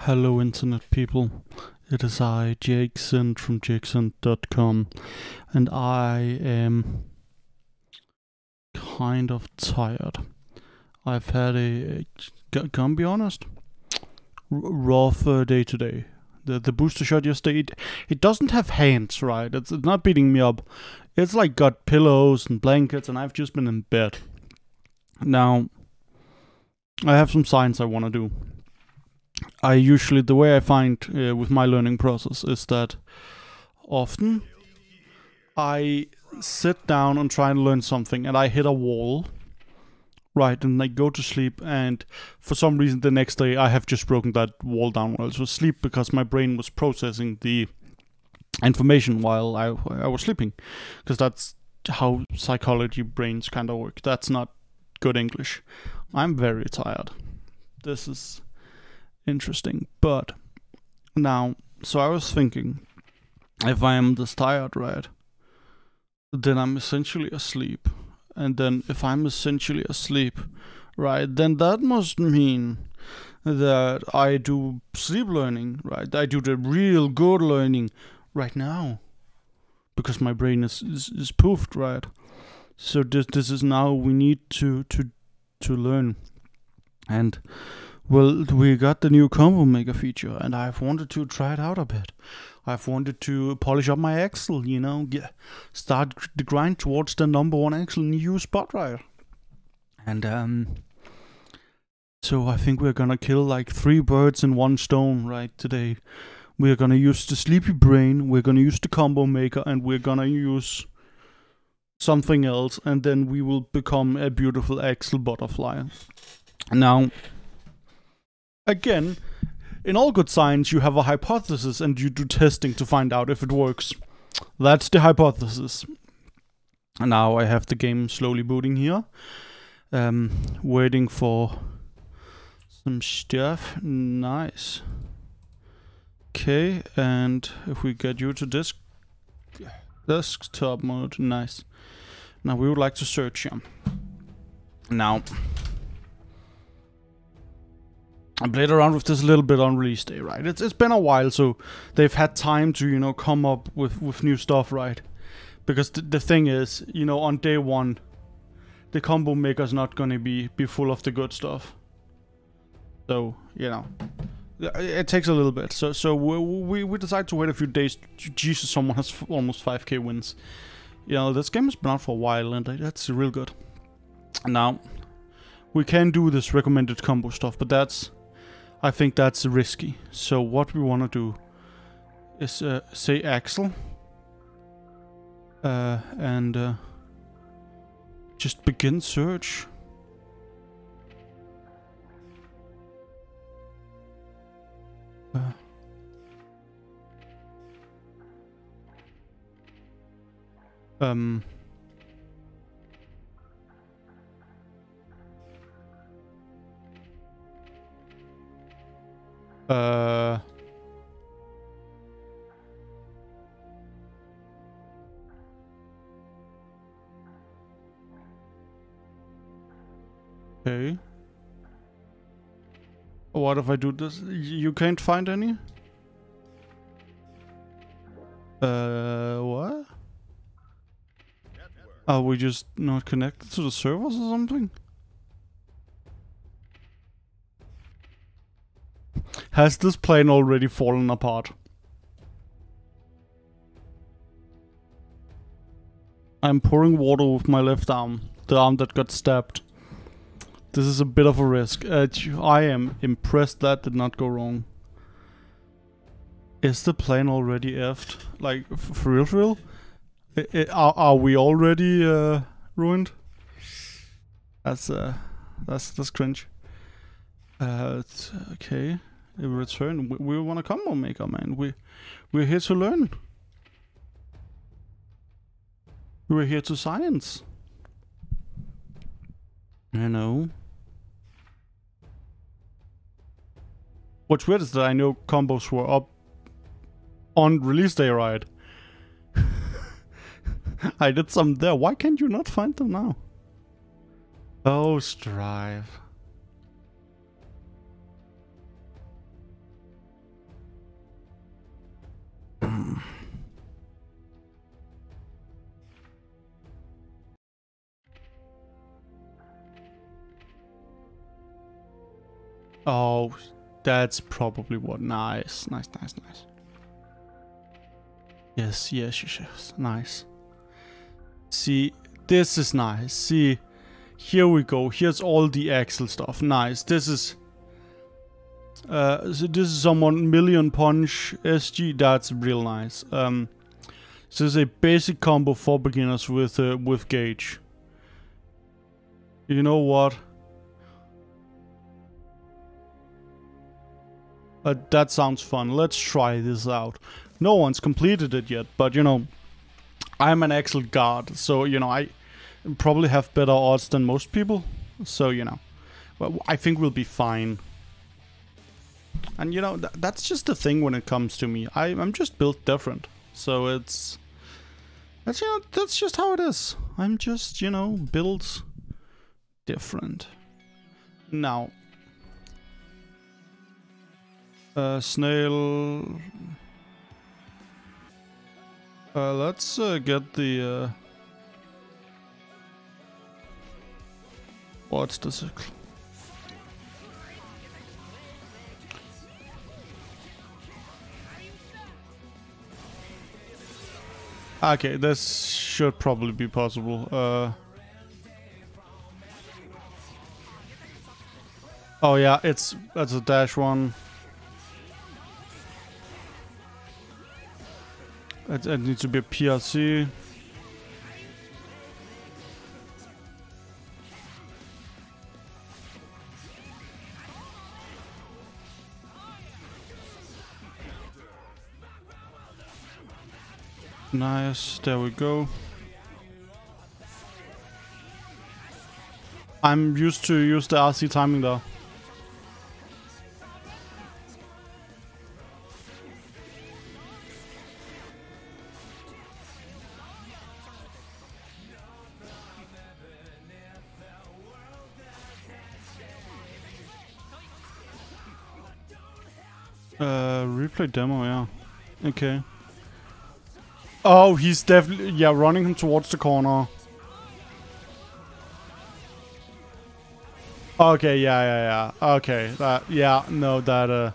Hello internet people, it is I, Jackson from jackson.com, and I am kind of tired. I've had gonna be honest, rough day today. The booster shot yesterday, it doesn't have hands, right? It's not beating me up. It's like got pillows and blankets, and I've just been in bed. Now, I have some science I want to do. I usually, the way I find with my learning process is that often I sit down and try and learn something and I hit a wall, right, and I go to sleep, and for some reason the next day I have just broken that wall down while I was asleep because my brain was processing the information while I was sleeping, because that's how psychology brains kind of work. That's not good English. I'm very tired. This is interesting, but now, so I was thinking, if I am this tired, right, then I'm essentially asleep, and then if I'm essentially asleep, right, then that must mean that I do sleep learning, right, I do the real good learning right now, because my brain is poofed, right, so this is now we need to learn. And well, we got the new combo maker feature, and I've wanted to try it out a bit. I've wanted to polish up my Axl, you know, start the grind towards the #1 Axl in EU spot rider. And so I think we're gonna kill like 3 birds in 1 stone right today. We're gonna use the sleepy brain, we're gonna use the combo maker, and we're gonna use something else, and then we will become a beautiful Axl butterfly. Now, again, in all good science, you have a hypothesis and you do testing to find out if it works. That's the hypothesis. And now I have the game slowly booting here. Waiting for some stuff. Nice. Okay, and if we get you to desktop mode, nice. Now we would like to search here. Now, I played around with this a little bit on release day, right? It's been a while, so they've had time to, you know, come up with new stuff, right? Because the thing is, you know, on day one, the combo maker's not gonna be full of the good stuff. So, you know, it takes a little bit. So we decide to wait a few days. Jesus, someone has almost 5K wins. You know, this game has been out for a while, and that's real good. Now, we can do this recommended combo stuff, but that's, I think that's risky. So what we want to do is say Axl and just begin search. Okay. What if I do this? You can't find any? What? Are we just not connected to the servers or something? Has this plane already fallen apart? I'm pouring water with my left arm, the arm that got stabbed. This is a bit of a risk. I am impressed that did not go wrong. Is the plane already effed? Like, for real? Are we already ruined? That's cringe. Okay. In return, we want to combo maker, man. We're here to learn. We're here to science. I know. What's weird is that I know combos were up on release day, right? I did some there. Why can't you not find them now? Oh, Strive. Oh, that's probably what. Nice, nice, nice, nice. Yes, yes, yes, yes. Nice. See, this is nice. See, here we go. Here's all the Axl stuff. Nice. This is... so this is someone million punch SG. That's real nice. So this is a basic combo for beginners with gauge. You know what? That sounds fun. Let's try this out. No one's completed it yet, but you know, I'm an Axl guard, so you know, I probably have better odds than most people. So you know, well, I think we'll be fine. And you know, that's just the thing when it comes to me. I'm just built different. So it's... that's, you know, that's just how it is. I'm just, you know, built different. Now. Snail... let's get the... what's the circle? Okay, this should probably be possible. Oh yeah, that's a dash one. It needs to be a PRC. Nice, there we go. I'm used to use the RC timing though. Replay demo, yeah. Okay. Oh, he's definitely, yeah, running him towards the corner. Okay, yeah, yeah, yeah. Okay, that, yeah, no, that,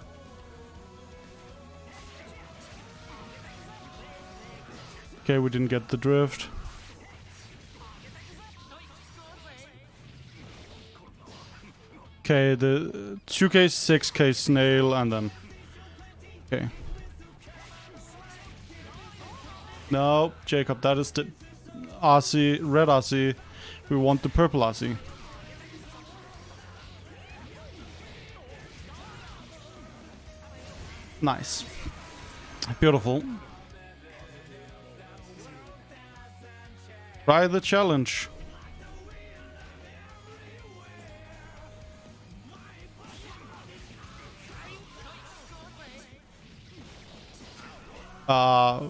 okay, we didn't get the drift. Okay, the 2K, 6K snail, and then, okay. No, Jacob, that is the RC, red RC. We want the purple RC. Nice. Beautiful. Try the challenge.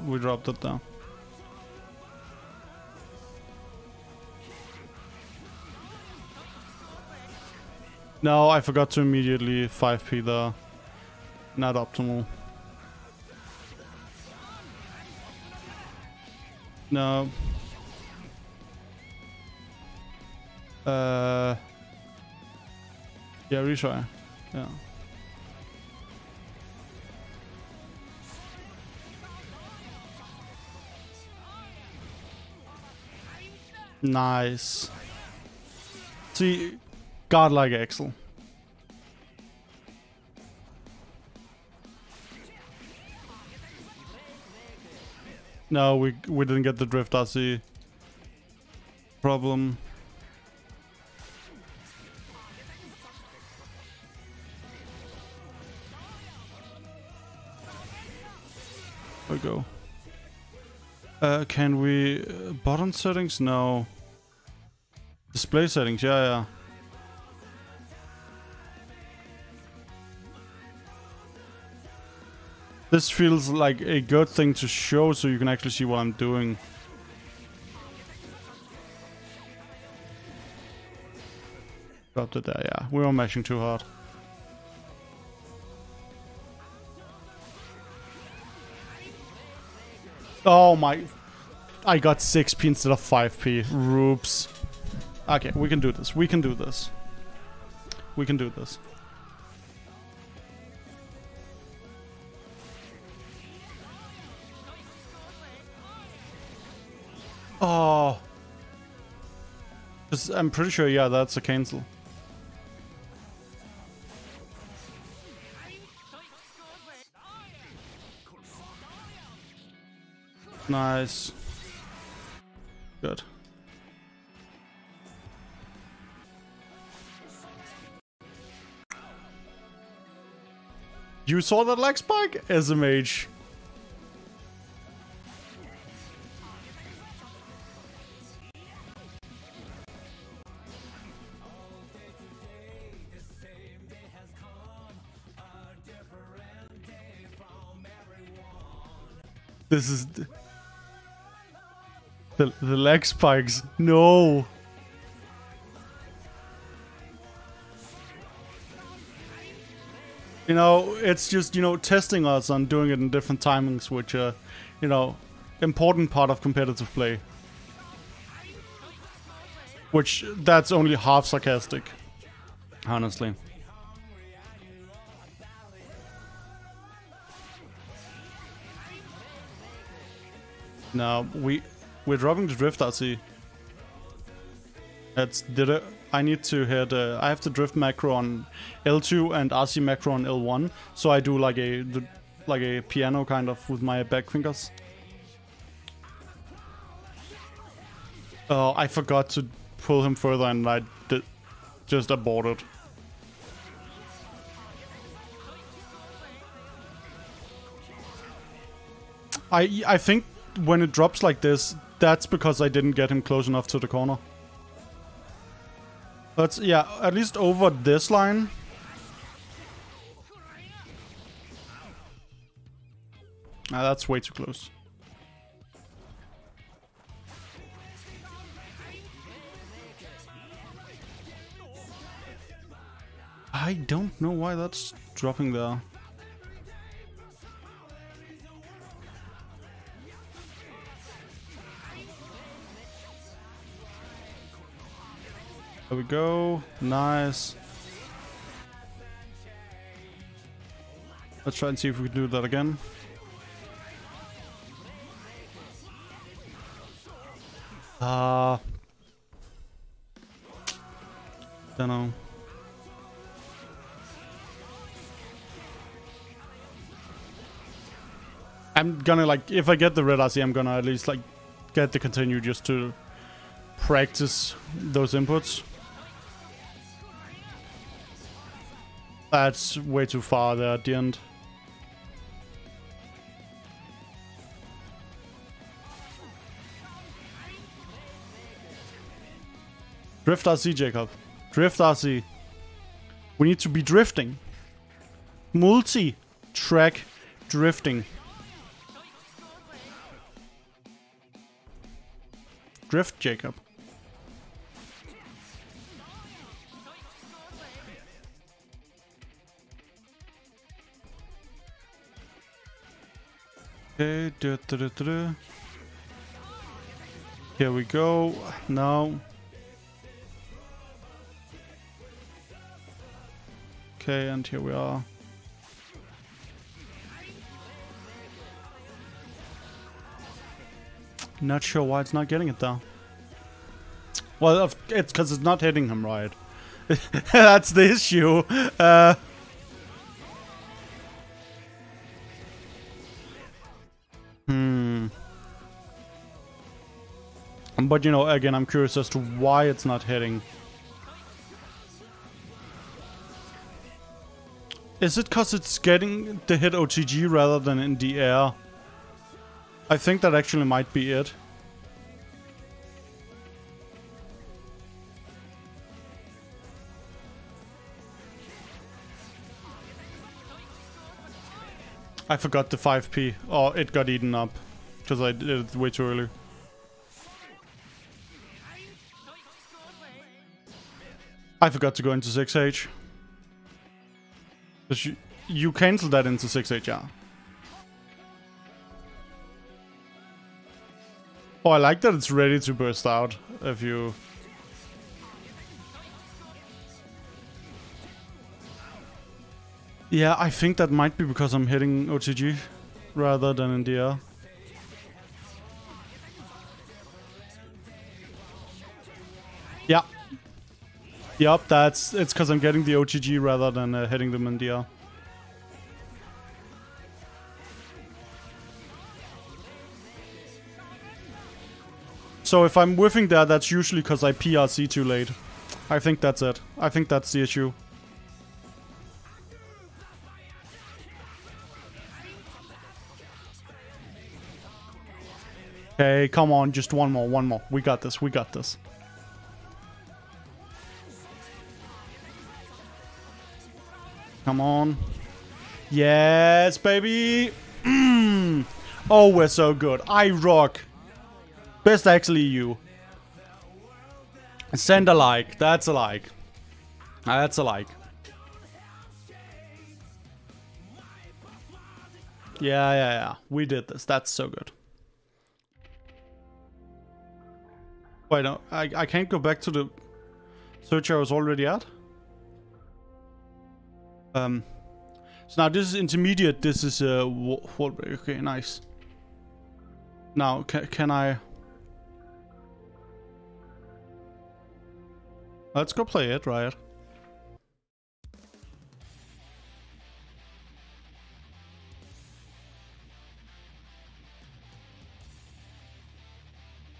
We dropped it down. No, I forgot to immediately 5P there. Not optimal. No. Yeah, retry. Yeah. Nice. See, godlike Axl. No, we didn't get the drift RC. Problem. There we go. Can we... button settings? No. Display settings, yeah, yeah. This feels like a good thing to show, so you can actually see what I'm doing. Dropped it there, yeah. We were mashing too hard. Oh my... I got 6P instead of 5P. Roops. Okay, we can do this. We can do this. Oh. I'm pretty sure, yeah, that's a cancel. Nice. Good. You saw that lag spike as a mage. This is the leg spikes. No. You know, it's just, you know, testing us on doing it in different timings, which you know, important part of competitive play. Which that's only half sarcastic, honestly. No, we're dropping the drift RC. That's did it. I need to hit. I have to drift macro on L2 and RC macro on L1, so I do like a piano kind of with my back fingers. Oh, I forgot to pull him further, and I did just aborted. I think. When it drops like this, that's because I didn't get him close enough to the corner. But yeah, at least over this line. Ah, that's way too close. I don't know why that's dropping there. There we go. Nice. Let's try and see if we can do that again. Dunno. I'm gonna, like, if I get the red RC, I'm gonna at least, like, get the continue just to practice those inputs. That's way too far there at the end. Drift RC, Jacob. Drift RC. We need to be drifting. Multi-track drifting. Drift, Jacob. Here we go. Now. Okay, and here we are. Not sure why it's not getting it though. Well, it's because it's not hitting him right. That's the issue. But, you know, again, I'm curious as to why it's not hitting. Is it because it's getting the hit OTG rather than in the air? I think that actually might be it. I forgot the 5p. Oh, it got eaten up because I did it way too early. I forgot to go into 6H. You cancelled that into 6H, yeah. Oh, I like that it's ready to burst out if you... Yeah, I think that might be because I'm hitting OTG rather than in the air. Yup, it's because I'm getting the OTG rather than hitting them in DR. So if I'm whiffing there, that's usually because I PRC too late. I think that's it. I think that's the issue. Okay, come on, just one more. We got this, Come on. Yes, baby! Mm. Oh, we're so good. I rock. Best Axl EU. Send a like. That's a like. That's a like. Yeah. We did this. That's so good. Wait, no, I can't go back to the search I was already at. So now this is intermediate. This is okay, nice. Now can I? Let's go play it, right?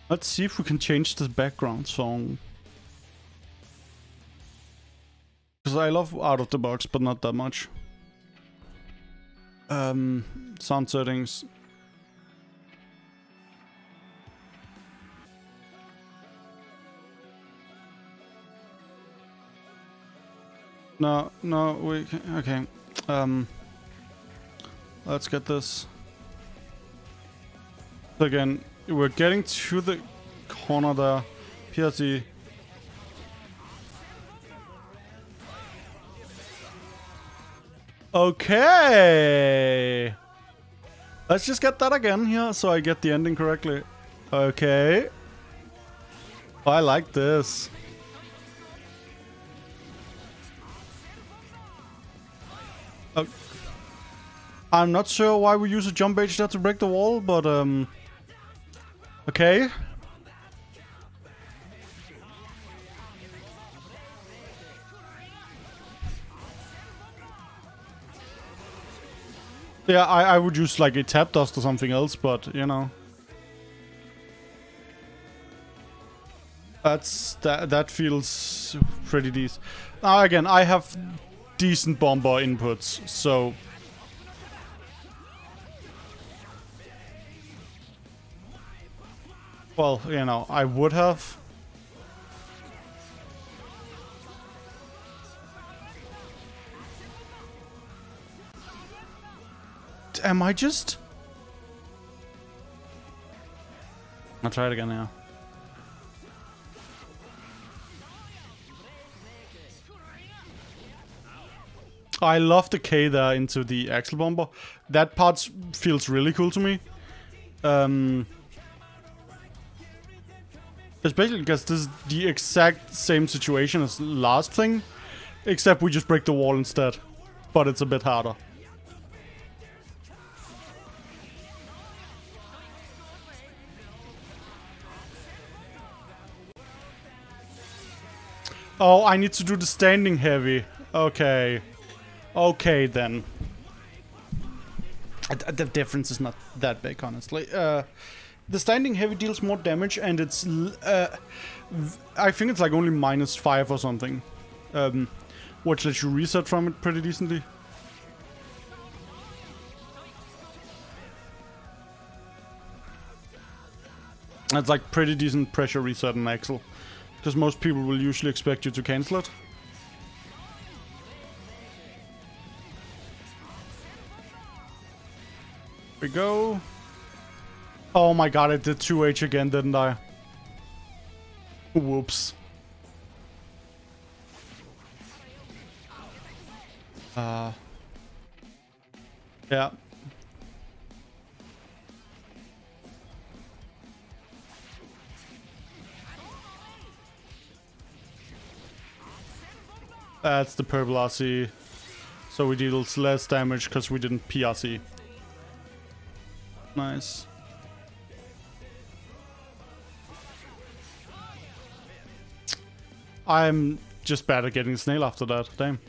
Let's see if we can change the background song. Because I love out of the box, but not that much. Sound settings. No, we can, okay. Let's get this. Again. We're getting to the corner there. PRC. Okay. Let's just get that again here so I get the ending correctly. Okay. I like this. Okay. I'm not sure why we use a jump H there to break the wall, but okay. Yeah, I would use like a tap dust or something else, but you know. That feels pretty decent. Now again, I have decent bomber inputs, so well, you know, I would have. Am I just? I'll try it again now. I love the K there into the Axl bomber. That part feels really cool to me. Especially because this is the exact same situation as last thing, except we just break the wall instead, but it's a bit harder. Oh, I need to do the standing heavy. Okay. Okay then. The difference is not that big, honestly. The standing heavy deals more damage, and it's I think it's like only -5 or something, which lets you reset from it pretty decently. That's like pretty decent pressure reset in Axl, because most people will usually expect you to cancel it. Here we go. Oh my god, I did 2H again, didn't I? Whoops. Yeah. That's the purple RC. So we deal less damage because we didn't PRC. Nice. I'm just bad at getting the snail after that. Damn.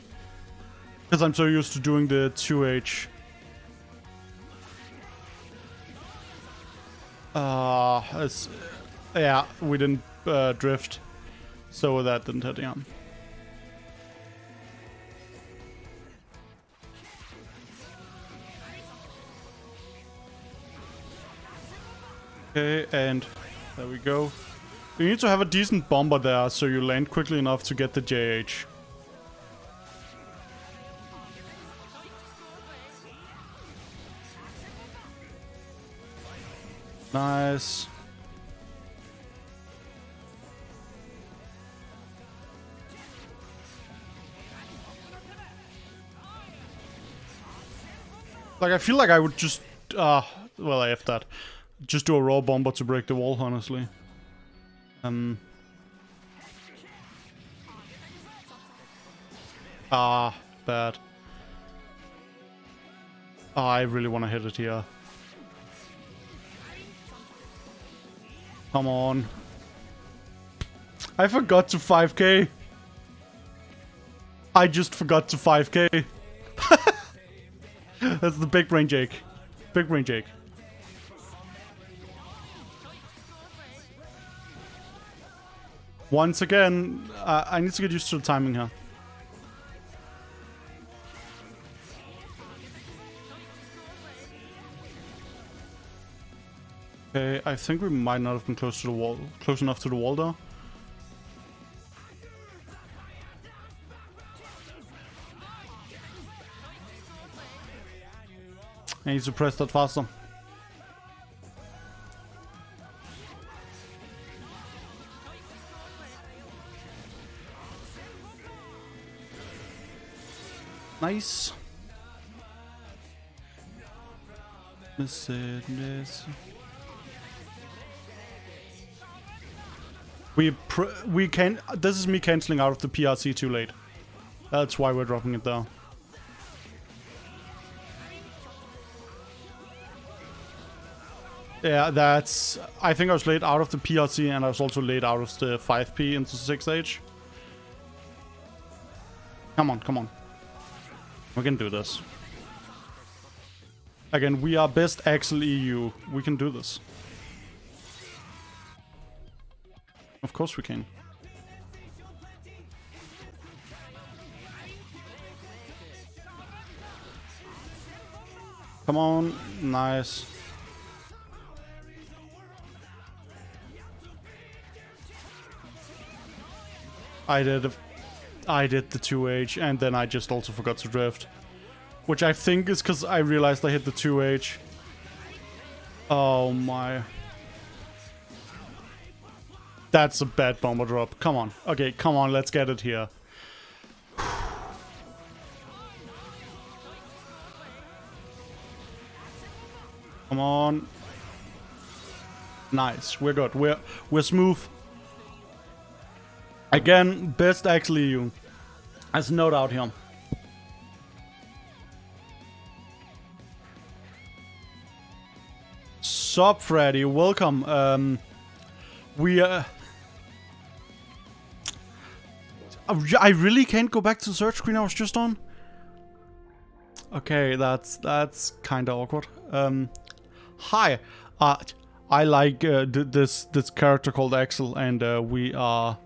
Because I'm so used to doing the 2H. Yeah, we didn't drift, so that didn't hit him. Okay, and there we go. You need to have a decent bomber there, so you land quickly enough to get the JH. Nice. Like, I feel like I would just... well, I have that. Just do a raw bomber to break the wall, honestly. Ah, bad. Oh, I really want to hit it here. Come on. I forgot to 5K. I just forgot to 5K. That's the big brain Jake. Big brain Jake. Once again, I need to get used to the timing here. Okay, I think we might not have been close to the wall, close enough to the wall though. I need to press that faster. Nice. The sadness. We can. This is me canceling out of the PRC too late. That's why we're dropping it down. Yeah, that's. I think I was laid out of the PRC, and I was also laid out of the 5P into 6H. Come on, come on. We can do this. Again, we are best Axl EU. We can do this. Of course we can. Come on. Nice. I did the 2H, and then I just also forgot to drift. Which I think is because I realized I hit the 2H. Oh my. That's a bad bomber drop. Come on. Okay, come on, let's get it here. Come on. Nice. We're good. We're smooth. Again, best actually you. There's no doubt here. Sup, Freddy. Welcome. I really can't go back to the search screen I was just on. Okay, that's kind of awkward. Hi. I like this character called Axl, and we are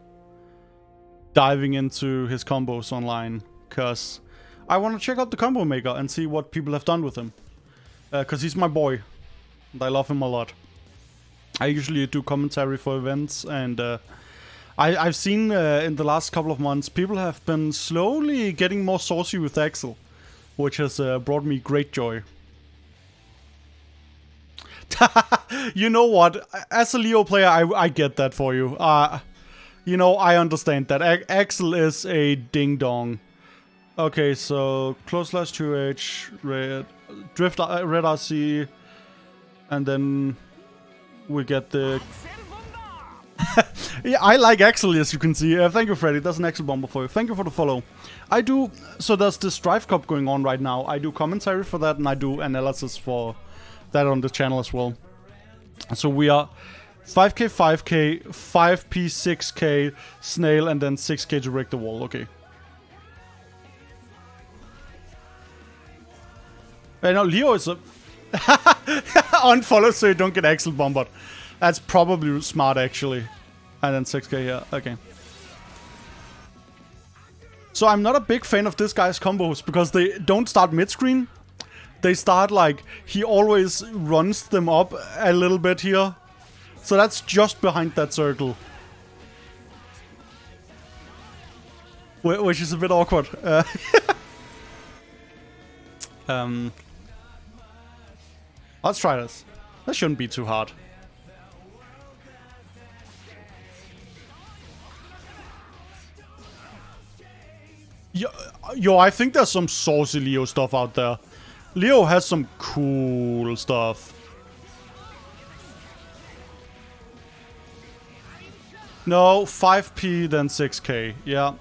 diving into his combos online because I want to check out the combo maker and see what people have done with him, because he's my boy and I love him a lot. I usually do commentary for events, and I've seen in the last couple of months people have been slowly getting more saucy with Axl, which has brought me great joy. You know what, as a Leo player, I get that for you. You know, I understand that. Axl is a ding-dong. Okay, so close slash 2H, red, drift, red RC, and then we get the... Yeah, I like Axl, as you can see. Thank you, Freddy. That's an Axl bomber for you. Thank you for the follow. I do... So there's this Strive Cup going on right now. I do commentary for that, and I do analysis for that on the channel as well. So we are... 5k, 5k, 5p, 6k, snail, and then 6k to wreck the wall. Okay. Hey, no, Leo is a... Unfollow so you don't get Axl bombarded. That's probably smart, actually. And then 6k here. Okay. So I'm not a big fan of this guy's combos, because they don't start mid-screen. They start like... He always runs them up a little bit here. So that's just behind that circle. Which is a bit awkward. Let's try this. That shouldn't be too hard. Yo, I think there's some saucy Leo stuff out there. Leo has some cool stuff. No, 5p, then 6k. Yeah.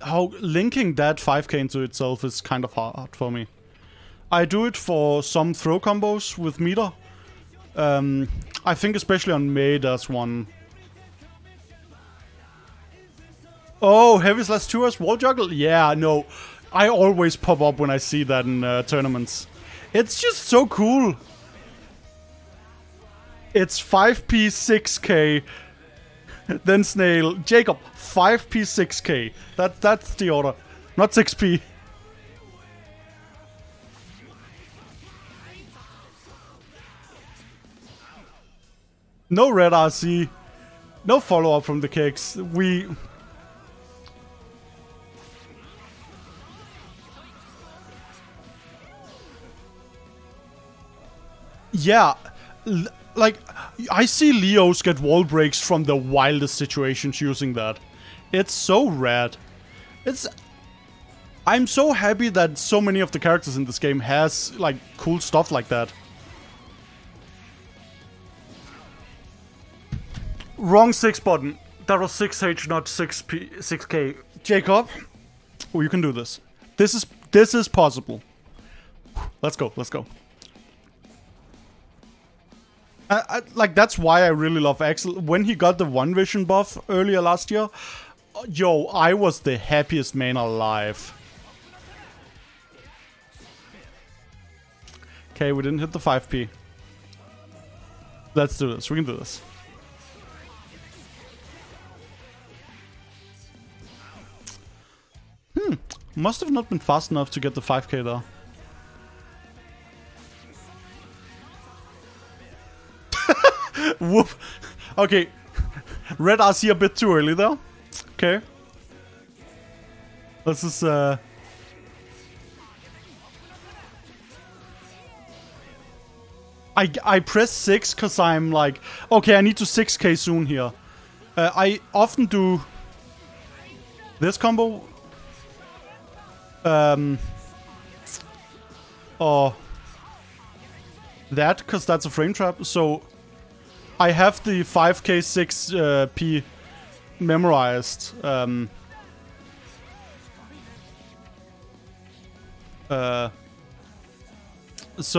How linking that 5k into itself is kind of hard for me. I do it for some throw combos with meter. I think especially on May, that's one. Oh, heavy slash 2s wall juggle? Yeah, no. I always pop up when I see that in tournaments. It's just so cool. It's 5p, 6k. Then snail. Jacob, 5p, 6k. That's the order. Not 6p. No red RC. No follow-up from the kicks. We... Yeah. Like, I see Leos get wall breaks from the wildest situations using that. It's so rad. It's... I'm so happy that so many of the characters in this game has, like, cool stuff like that. Wrong 6 button. That was 6H, not 6P, 6K. Jacob, oh, you can do this. This is possible. Let's go, let's go. Like, that's why I really love Axl. When he got the One Vision buff earlier last year, yo, I was the happiest man alive. Okay, we didn't hit the 5p. Let's do this. We can do this. Hmm. Must have not been fast enough to get the 5k though. Whoop. Okay. Red RC a bit too early though. Okay. This is I press 6 because I'm like, okay, I need to 6k soon here. I often do this combo. Or that, because that's a frame trap. So I have the 5k, 6p memorized. So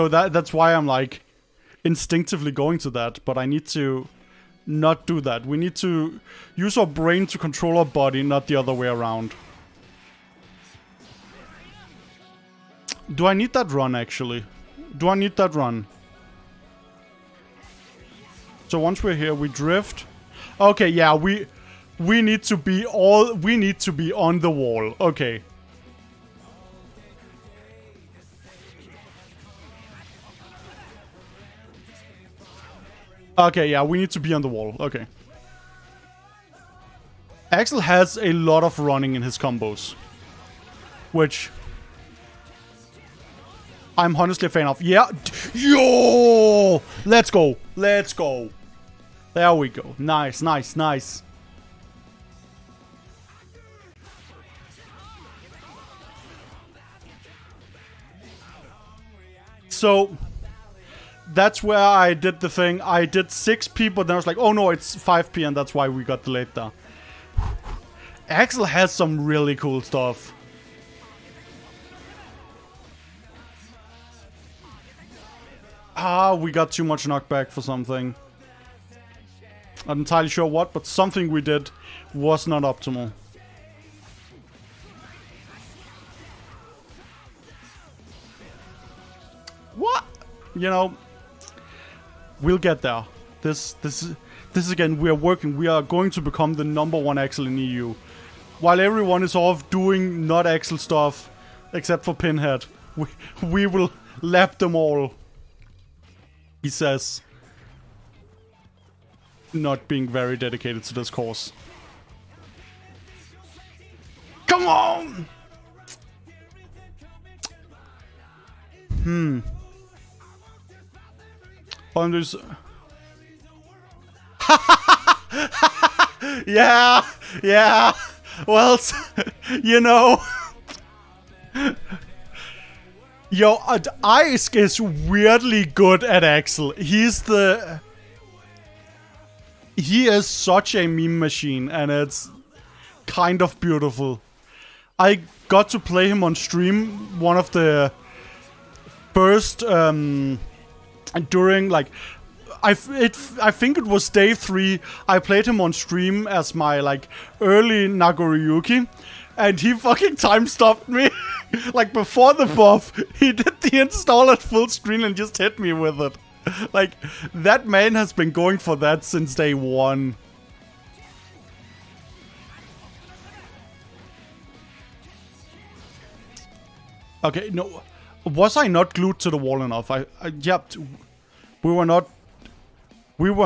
that's why I'm like instinctively going to that, but I need to not do that. We need to use our brain to control our body, not the other way around. Do I need that run, actually? Do I need that run? So once we're here, we drift. Okay, yeah, we need to be all... We need to be on the wall. Okay. Okay, yeah, we need to be on the wall. Okay. Axl has a lot of running in his combos. Which... I'm honestly a fan of. Yeah. Yo! Let's go. Let's go. There we go. Nice, nice, nice. So, that's where I did the thing. I did 6p, but then I was like, oh no, it's 5p, and that's why we got delayed there. Axl has some really cool stuff. Ah, we got too much knockback for something. I'm not entirely sure what, but something we did was not optimal. What? You know, we'll get there. This again, we are working. We are going to become the #1 Axl in EU. While everyone is off doing not Axl stuff, except for Pinhead, we will lap them all. He says, not being very dedicated to this course. Come on! On this. Yeah, yeah. Well, you know. Yo, Isaac is weirdly good at Axl. He is such a meme machine, and it's kind of beautiful. I got to play him on stream one of the first during like I think it was day 3. I played him on stream as my like early Nagoriyuki, and he fucking time stopped me. Like before the buff, he did the install at full screen and just hit me with it. Like, that man has been going for that since day 1. Okay, no. Was I not glued to the wall enough? Yep. We were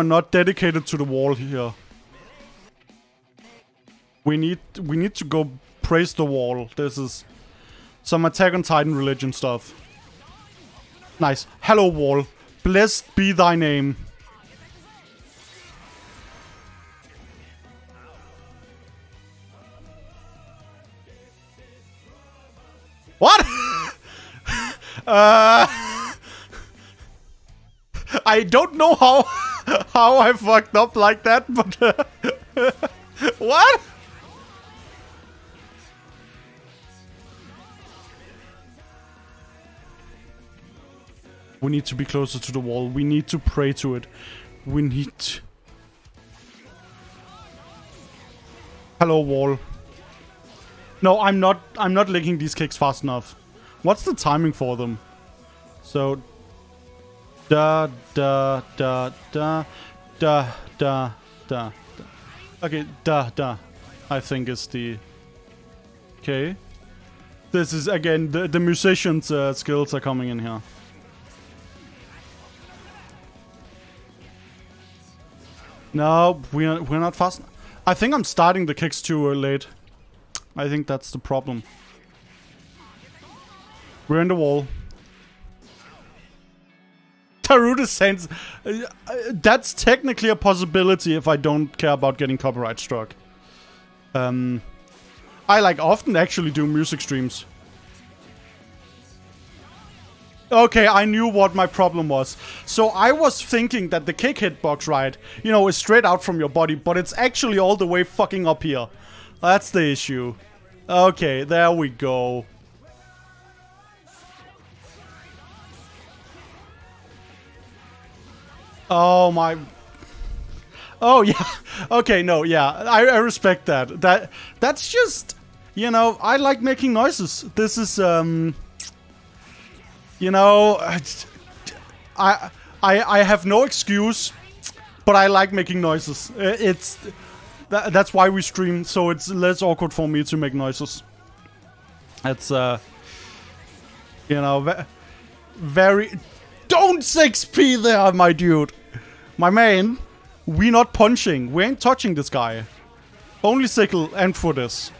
not dedicated to the wall here. We need to go praise the wall. This is some Attack on Titan religion stuff. Nice. Hello, wall. Blessed be thy name. What? I don't know how I fucked up like that, but what? We need to be closer to the wall. We need to pray to it. We need to... Hello, wall. No, I'm not licking these kicks fast enough. What's the timing for them? So da da da da da da da. Okay, da da I think is the... Okay. This is again the musician's skills are coming in here. No, we're not fast. I think I'm starting the kicks too late. I think that's the problem. We're in the wall. Taruda Saints. That's technically a possibility if I don't care about getting copyright struck. I like often actually do music streams. Okay, I knew what my problem was. So I was thinking that the kick hitbox, right, you know, is straight out from your body, but it's actually all the way fucking up here. That's the issue. Okay, there we go. Oh my... Oh yeah. Okay, no, yeah. I respect that. That's just... You know, I like making noises. This is, You know, I have no excuse, but I like making noises. That's why we stream, so it's less awkward for me to make noises. It's you know, very... Don't 6P there, my dude! My man, we not punching. We ain't touching this guy. Only sickle and for this.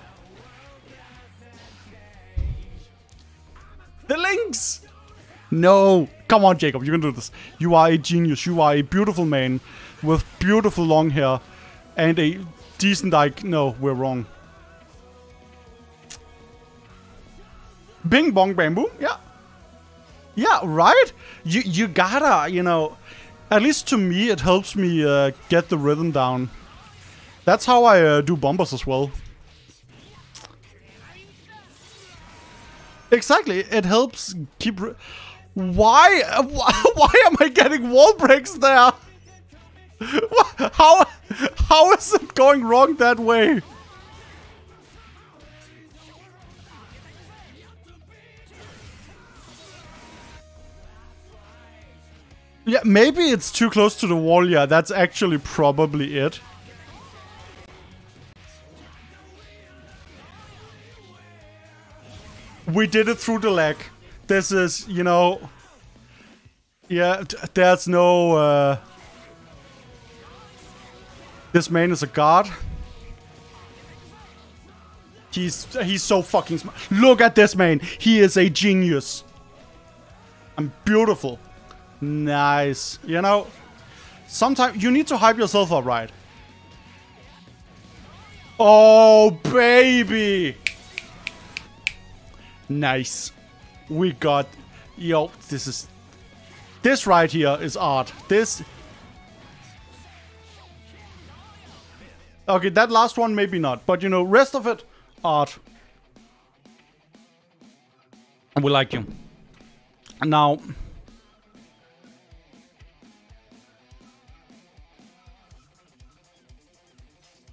The links! No! Come on, Jacob, you can do this. You are a genius. You are a beautiful man with beautiful long hair and a decent IQ. No, we're wrong. Bing bong bam boom, yeah. Yeah, right? You gotta, you know... At least to me, it helps me get the rhythm down. That's how I do bumpers as well. Exactly, it helps keep... Why am I getting wall breaks there? How is it going wrong that way? Yeah, maybe it's too close to the wall, yeah, that's actually probably it. We did it through the lag. This is, you know... Yeah, there's no... This man is a god. He's so fucking smart. Look at this man! He is a genius! I'm beautiful. Nice. You know, sometimes you need to hype yourself up, right? Oh, baby! Nice. We got... Yo, this is... This right here is art. This... Okay, that last one maybe not. But, you know, rest of it, art. And we like you. Now...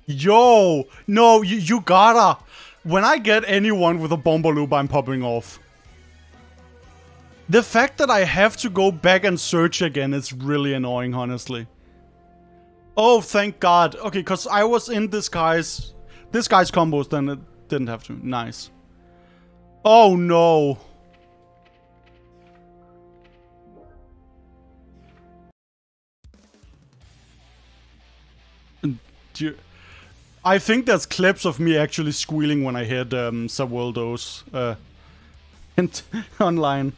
Yo! No, you gotta... When I get anyone with a bomber loop, I'm popping off. The fact that I have to go back and search again is really annoying, honestly. Oh, thank God. Okay, because I was in this guy's combos, then it didn't have to. Nice. Oh, no. Do you... I think there's clips of me actually squealing when I hit Subworldos online.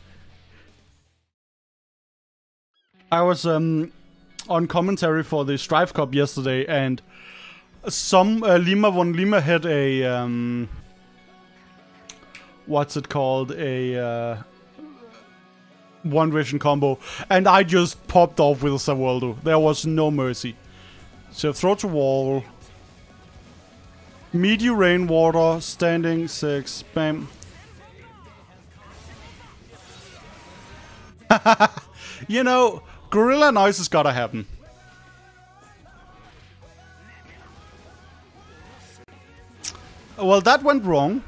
I was on commentary for the Strive Cup yesterday, and some Lima Von Lima had a what's it called, a one vision combo, and I just popped off with a Subworldo. There was no mercy. So throw to wall. Meaty rainwater, standing 6, bam. You know, gorilla noise has gotta happen. Well, that went wrong.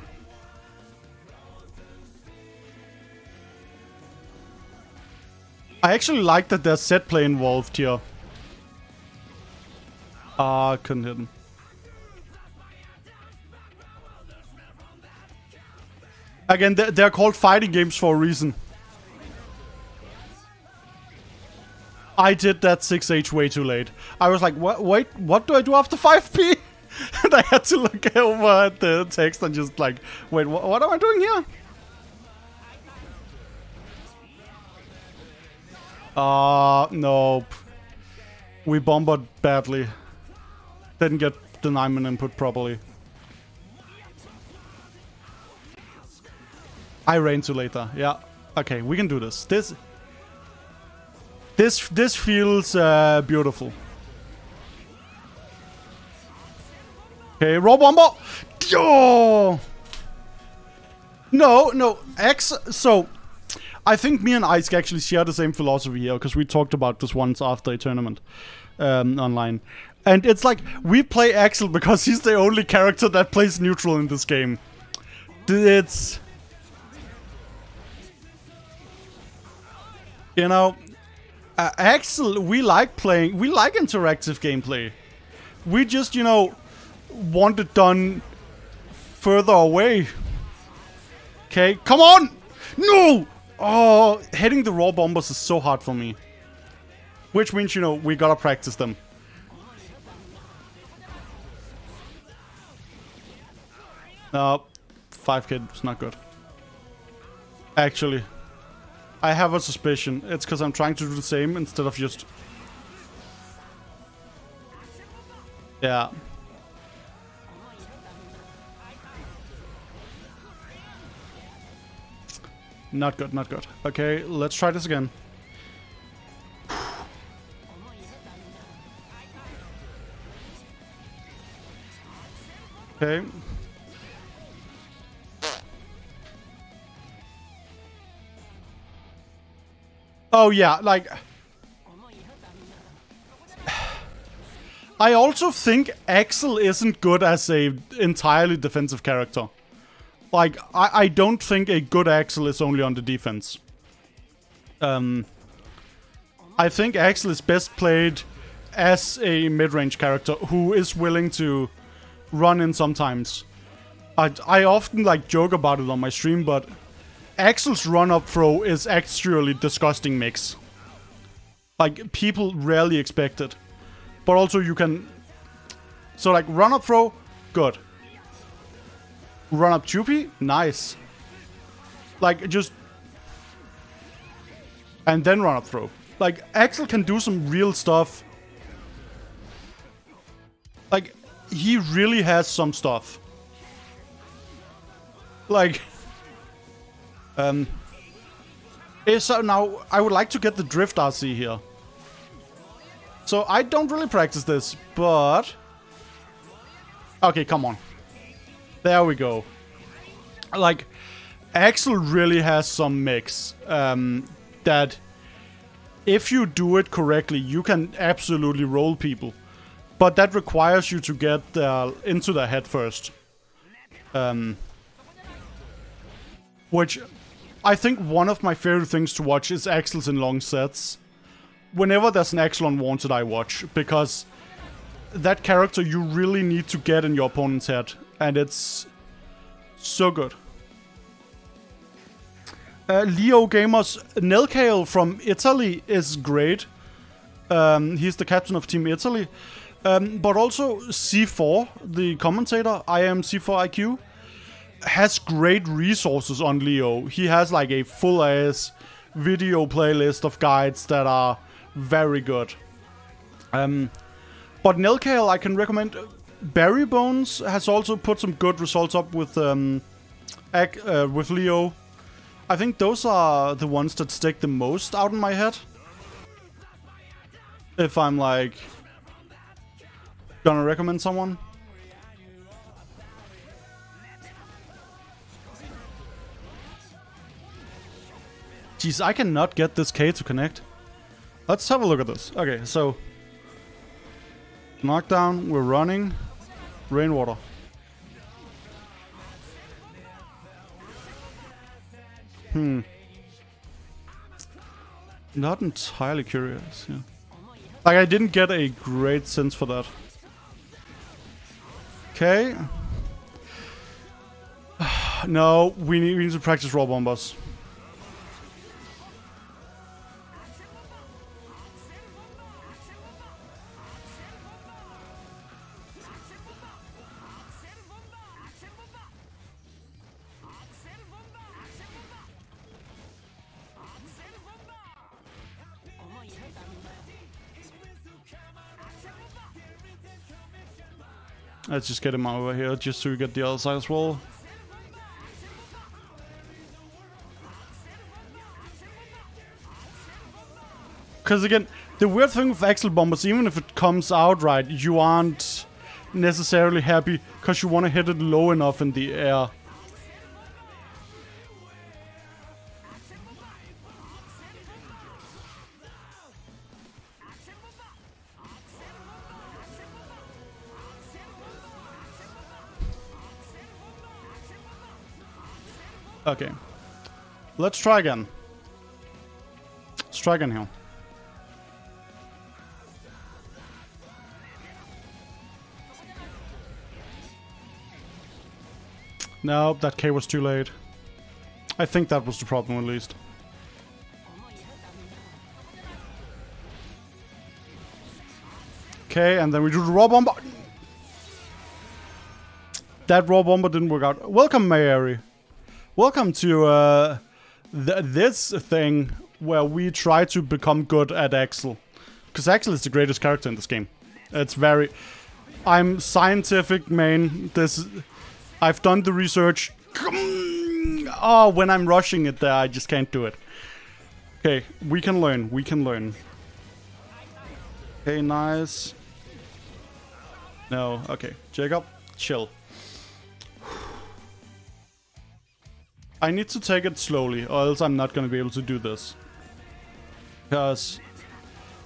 I actually like that there's set play involved here. Ah, couldn't hit him. Again, they're called fighting games for a reason. I did that 6H way too late. I was like, wait, what do I do after 5P? And I had to look over at the text and just like, wait, what am I doing here? Nope. We bombered badly. Didn't get the 9-man input properly. I rain too later. Yeah. Okay, we can do this. This feels beautiful. Okay, raw bomber. Oh! No. So, I think me and Isaac actually share the same philosophy here, because we talked about this once after a tournament online, and it's like we play Axl because he's the only character that plays neutral in this game. It's. You know, Axl, we like interactive gameplay. We just, you know, want it done further away. Okay, come on! No! Oh, hitting the raw bombers is so hard for me. Which means, you know, we gotta practice them. No, 5K is not good. Actually. I have a suspicion. It's because I'm trying to do the same instead of just... Yeah. Not good, not good. Okay, let's try this again. Okay. Oh yeah, like... I also think Axl isn't good as a entirely defensive character. Like, I don't think a good Axl is only on the defense. I think Axl is best played as a mid-range character who is willing to run in sometimes. I often, like, joke about it on my stream, but Axl's run-up throw is actually disgusting mix. Like, people rarely expect it. But also you can... So, like, run-up throw, good. Run-up Tupi, nice. Like, just... And then run-up throw. Like, Axl can do some real stuff. Like, he really has some stuff. Like... So now, I would like to get the Drift RC here. So I don't really practice this, but... Okay, come on. There we go. Like, Axl really has some mix. That if you do it correctly, you can absolutely roll people. But that requires you to get into their head first. Which... I think one of my favorite things to watch is Axls in long sets. Whenever there's an Axl on Wanted, I watch, because that character you really need to get in your opponent's head, and it's so good. Leo Gamers, Nilkale from Italy is great. He's the captain of Team Italy. But also C4, the commentator, I am C4IQ. Has great resources on Leo. He has like a full ass video playlist of guides that are very good. But Nilkale I can recommend. Barry Bones has also put some good results up with Leo. I think those are the ones that stick the most out in my head. If I'm like gonna recommend someone. Jeez, I cannot get this K to connect. Let's have a look at this. Okay, so... Knockdown, we're running. Rainwater. Not entirely curious, yeah. Like, I didn't get a great sense for that. Okay. No, we need to practice raw bombers. Let's just get him over here, just so we get the other side as well. Because again, the weird thing with Axl bombers, even if it comes out right, you aren't necessarily happy, because you want to hit it low enough in the air. Okay, let's try again. Let's try again here. No, that K was too late. I think that was the problem at least. Okay, and then we do the raw bomber. That raw bomber didn't work out. Welcome, Mayari. Welcome to this thing where we try to become good at Axl. Because Axl is the greatest character in this game. It's very... I'm scientific, man. This... I've done the research. Oh, when I'm rushing it there, I just can't do it. Okay, we can learn. We can learn. Okay, nice. No, okay. Jacob, chill. I need to take it slowly, or else I'm not gonna be able to do this. because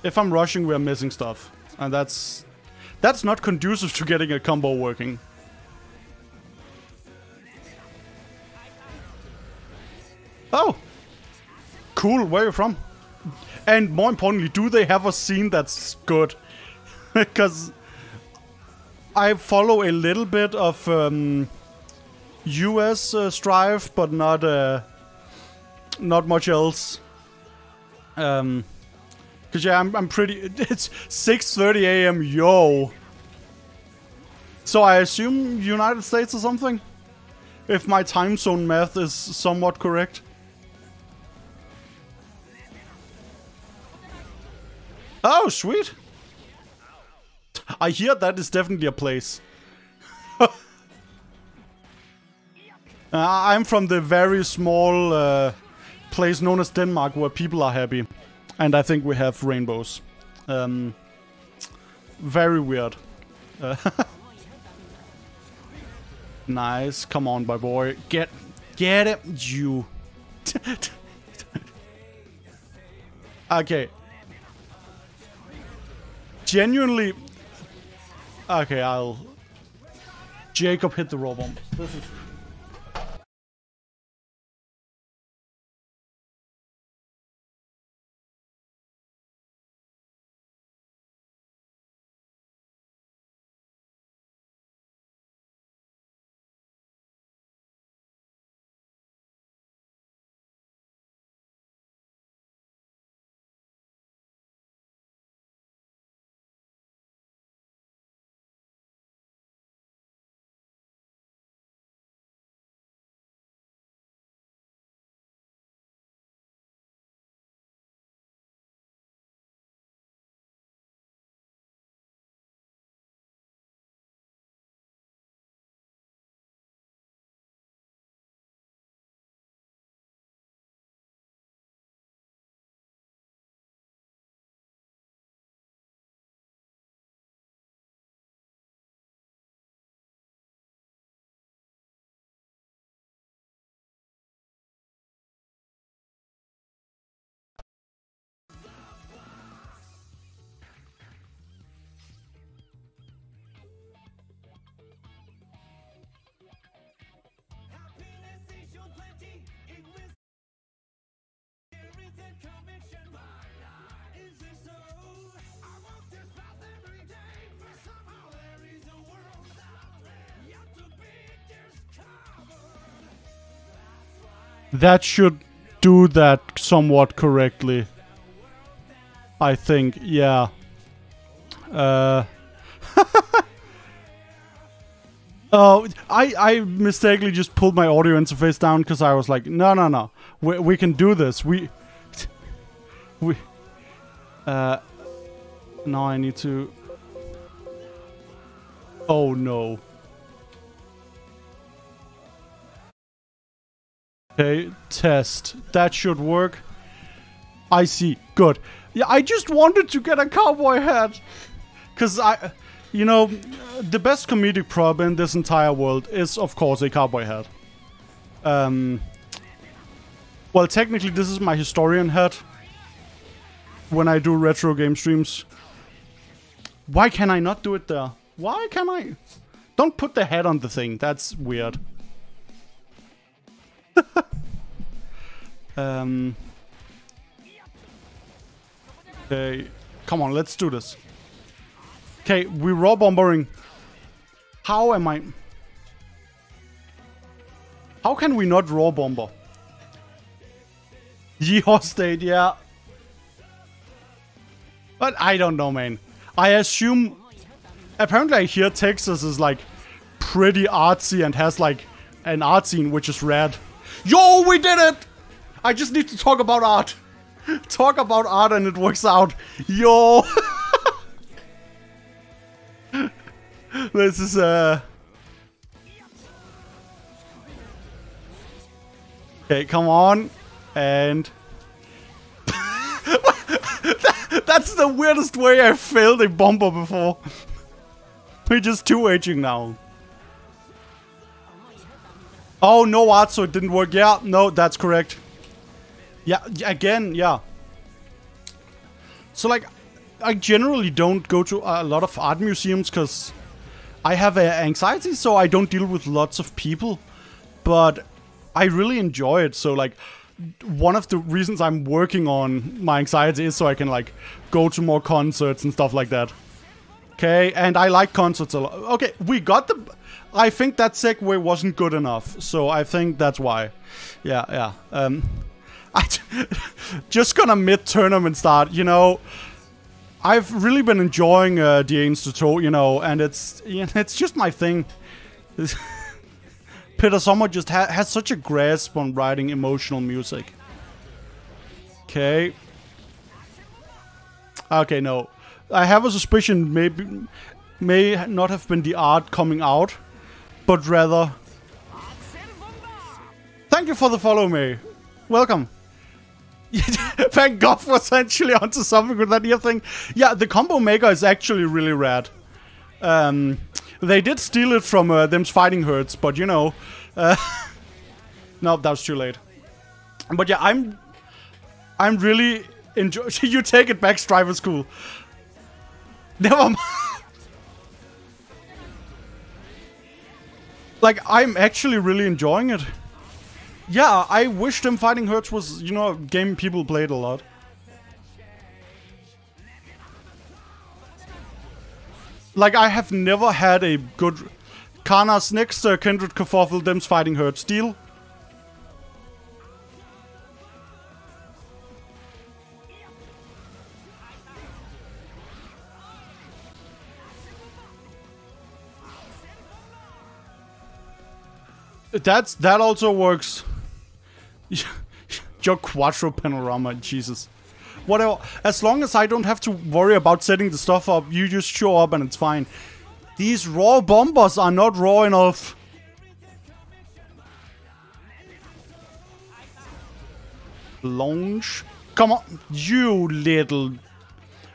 if I'm rushing, we're missing stuff, and that's not conducive to getting a combo working. Oh, cool. Where are you from? And more importantly, do they have a scene that's good? Because I follow a little bit of US Strive, but not much else. Because yeah, I'm pretty. It's 6:30 a.m. Yo. So I assume United States or something, if my time zone math is somewhat correct. Oh, sweet. I hear that is definitely a place. I'm from the very small place known as Denmark, where people are happy. And I think we have rainbows. Very weird. Nice. Come on, my boy. Get it, you. Okay. Genuinely... Okay, I'll... Jacob hit the raw bomb. This is... That should do that somewhat correctly, I think. Yeah. Oh, I mistakenly just pulled my audio interface down because I was like, no, we can do this. Now I need to. Oh no. Okay, test. That should work. I see. Good. Yeah, I just wanted to get a cowboy hat. Because I... You know, the best comedic prop in this entire world is, of course, a cowboy hat. Well, technically, this is my historian hat. When I do retro game streams. Why can I not do it there? Why can I? Don't put the hat on the thing. That's weird. Okay, come on, let's do this. Okay, we raw bombering. How am I? How can we not raw bomber? Yeehaw State, yeah. But I don't know, man. I assume. Apparently, I hear Texas is like pretty artsy and has like an art scene, which is rad. Yo, we did it! I just need to talk about art. Talk about art and it works out. Yo! This is okay, come on. And... That's the weirdest way I failed a bomber before. We're just 2-H'ing now. Oh, no art, so it didn't work. Yeah, no, that's correct. Yeah, again, yeah. So like, I generally don't go to a lot of art museums because I have anxiety, so I don't deal with lots of people. But I really enjoy it. So like, one of the reasons I'm working on my anxiety is so I can like go to more concerts and stuff like that. Okay, and I like concerts a lot. Okay, we got the... I think that segue wasn't good enough, so I think that's why. Yeah, yeah. Just gonna mid-tournament start, you know. I've really been enjoying Dane's tutorial, you know, and it's just my thing. Peter Sommer just has such a grasp on writing emotional music. Okay. Okay, no. I have a suspicion maybe may not have been the art coming out, but rather... Thank you for the follow, May. Welcome. Thank God for essentially onto something with that ear thing. Yeah, the combo maker is actually really rad. They did steal it from Them's Fightin' Herds, but you know... no, that was too late. But yeah, I'm really enjoying... You take it back, Strive is cool. Never mind. Like, I'm actually really enjoying it. Yeah, I wish Them's Fightin' Herds was, you know, a game people played a lot. Like, I have never had a good... Karna's next KendrickKafafil Them's Fightin' Herds deal. That also works. Your quattro panorama, Jesus. Whatever. As long as I don't have to worry about setting the stuff up, you just show up and it's fine. These raw bombers are not raw enough. Launch. Come on, you little...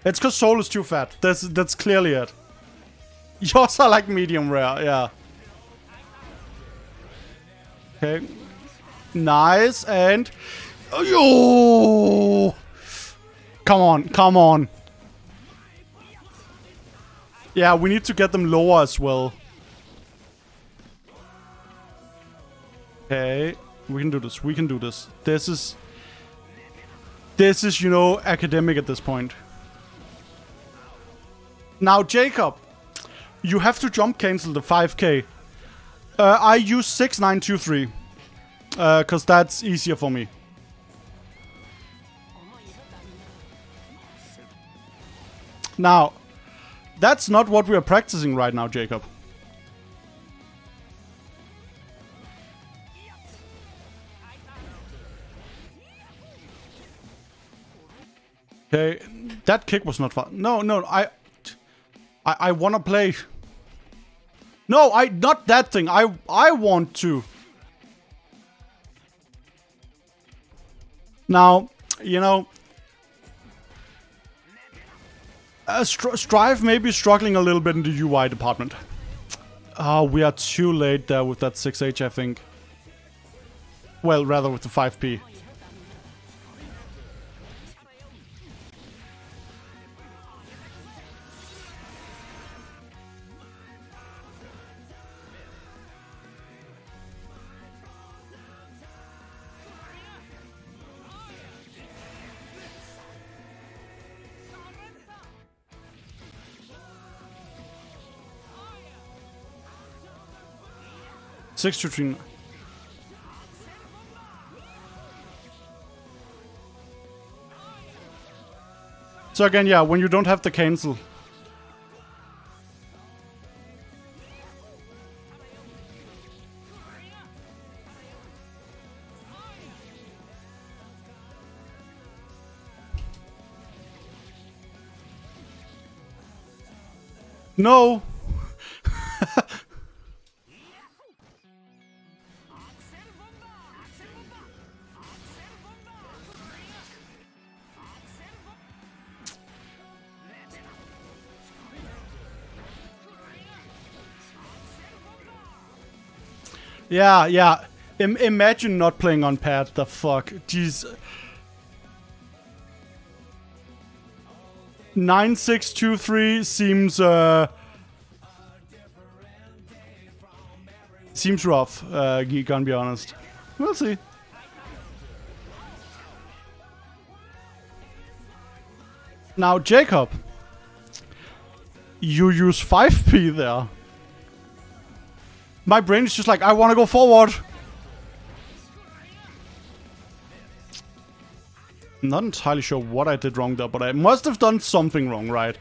It's because Soul is too fat. That's clearly it. Yours are like medium rare, yeah. Okay. Nice, and... Oh! Come on, come on. Yeah, we need to get them lower as well. Okay. We can do this, we can do this. This is, you know, academic at this point. Now, Jacob, you have to jump cancel the 5K. I use 6923, because that's easier for me. Now, that's not what we are practicing right now, Jacob. Okay, that kick was not fun. No, no, I want to play... No, not that thing. I want to. Now, you know, Strive may be struggling a little bit in the UI department. Oh, we are too late there with that 6H, I think. Well, rather with the 5P. Six to three. So again, yeah, when you don't have the cancel. No. Yeah, yeah. Imagine not playing on pad. The fuck, jeez. 9623 seems rough, you can't be honest. We'll see. Now, Jacob, you use 5p there. My brain is just like, I want to go forward. I'm not entirely sure what I did wrong there, but I must have done something wrong, right?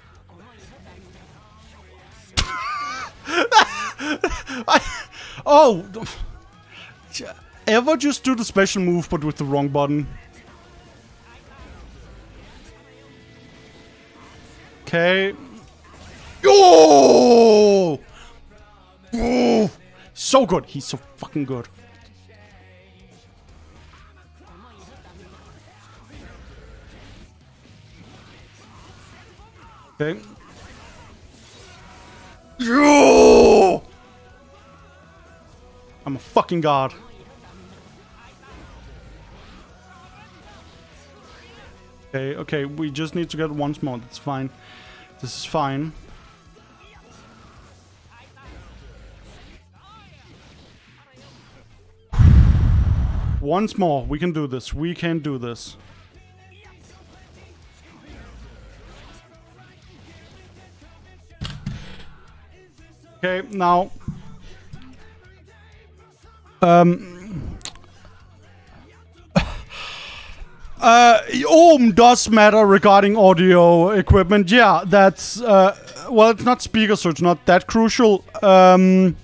Ever just do the special move, but with the wrong button? Okay. Oh! Oh! So good. He's so fucking good. Okay. Oh! I'm a fucking god. Okay, okay, we just need to get once more. That's fine. This is fine. Once more. We can do this. We can do this. Okay, now... ohm does matter regarding audio equipment. Yeah, that's well, it's not speaker, so it's not that crucial. Now,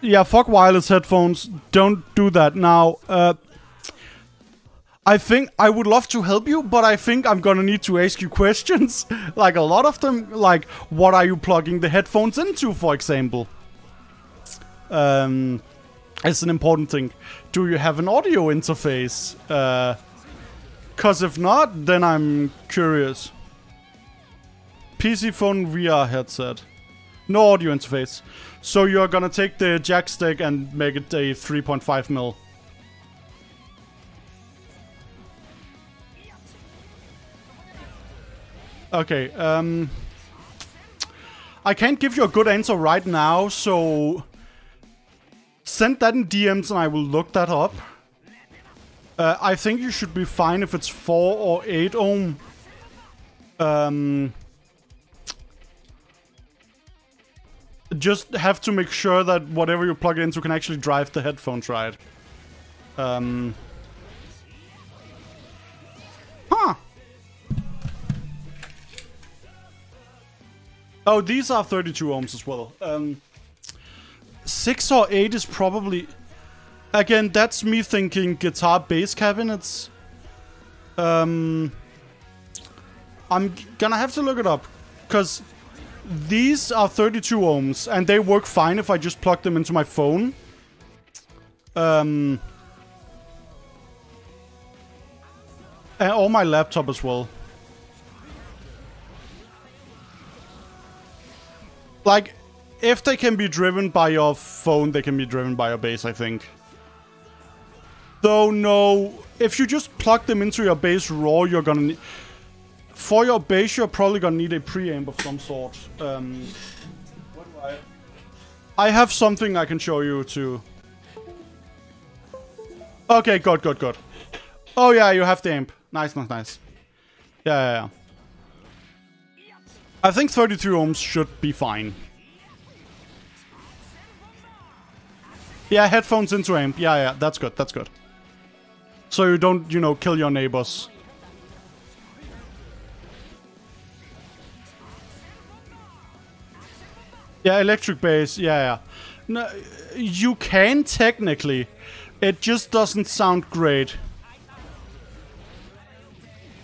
yeah, fuck wireless headphones. Don't do that now. I think I would love to help you, but I think I'm gonna need to ask you questions, like a lot of them, like what are you plugging the headphones into, for example. It's an important thing. Do you have an audio interface? Cause if not, then I'm curious. PC phone VR headset. No audio interface. So you're gonna take the jack stick and make it a 3.5 mil. Okay, I can't give you a good answer right now, so... Send that in DMs and I will look that up. I think you should be fine if it's 4 or 8 ohm. Just have to make sure that whatever you plug it into can actually drive the headphones right. Huh! Oh, these are 32 ohms as well. 6 or 8 is probably... Again, that's me thinking guitar bass cabinets. I'm gonna have to look it up, because these are 32 ohms, and they work fine if I just plug them into my phone. And all my laptop as well. Like... If they can be driven by your phone, they can be driven by your bass, I think. Though, no... If you just plug them into your bass raw, you're gonna need... For your bass, you're probably gonna need a preamp of some sort. What do I have something I can show you too. Okay, good, good, good. Oh yeah, you have the amp. Nice, nice, nice. Yeah, yeah, yeah. I think 32 ohms should be fine. Yeah, headphones into amp. Yeah, yeah, that's good, that's good. So you don't, you know, kill your neighbors. Yeah, electric bass, yeah, yeah. No, you can technically. It just doesn't sound great.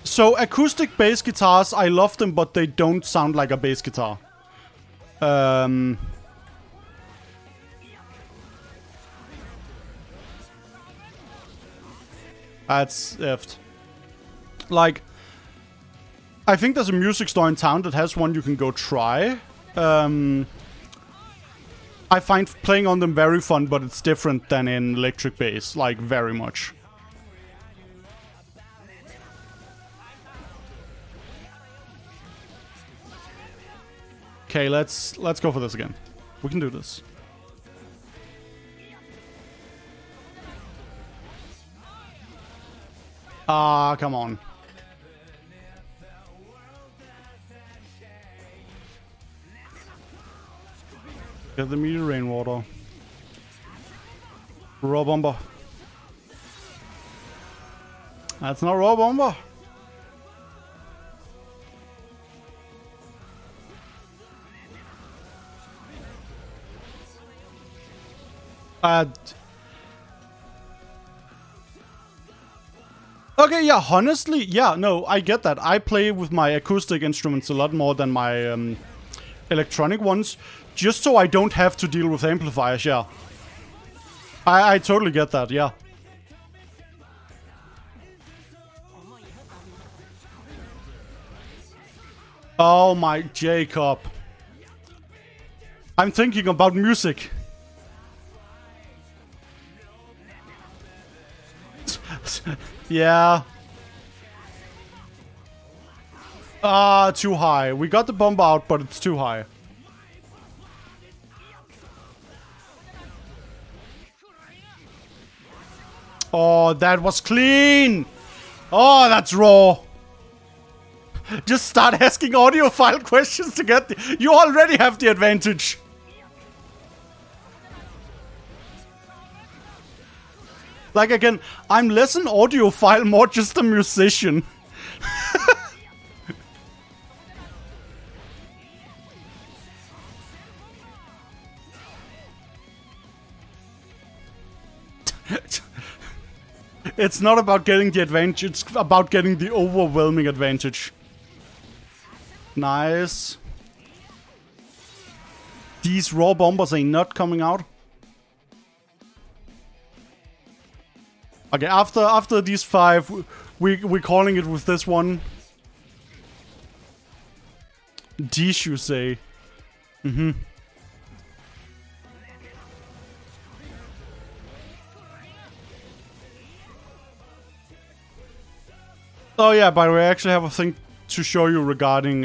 So acoustic bass guitars, I love them, but they don't sound like a bass guitar. That's effed. Like, I think there's a music store in town that has one you can go try. I find playing on them very fun, but it's different than in electric bass, like very much. Okay, let's go for this again. We can do this. Ah, come on. Get the meteor rainwater. Raw bomber. That's not raw bomber. Okay, yeah, honestly, yeah, no, I get that. I play with my acoustic instruments a lot more than my electronic ones, just so I don't have to deal with amplifiers, yeah. I totally get that, yeah. Oh my Jacob. I'm thinking about music. Yeah. Ah, too high. We got the bomb out, but it's too high. Oh, that was clean! Oh, that's raw! Just start asking audio file questions to get the... You already have the advantage! Like, again, I'm less an audiophile, more just a musician. It's not about getting the advantage, it's about getting the overwhelming advantage. Nice. These raw bombers ain't not coming out. Okay, after these five, we're calling it with this one. These, you say. Mm-hmm. Oh yeah, by the way, I actually have a thing to show you regarding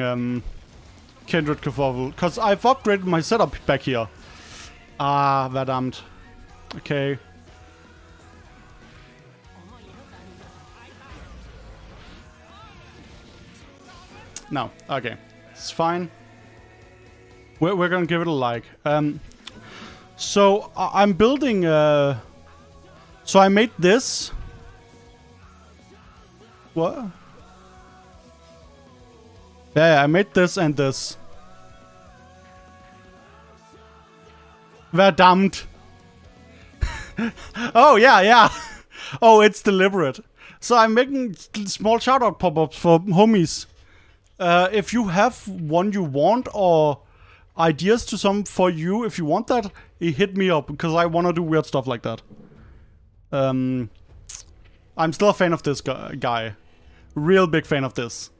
KendrickKafafil, because I've upgraded my setup back here. Ah, verdammt. Okay. No, okay, it's fine. We're gonna give it a like. So I'm building. So I made this. What? Yeah, I made this and this. Verdammt. Oh yeah, yeah. Oh, it's deliberate. So I'm making small shoutout pop-ups for homies. If you have one you want or ideas to some for you, if you want that, hit me up, because I want to do weird stuff like that. I'm still a fan of this guy. Real big fan of this.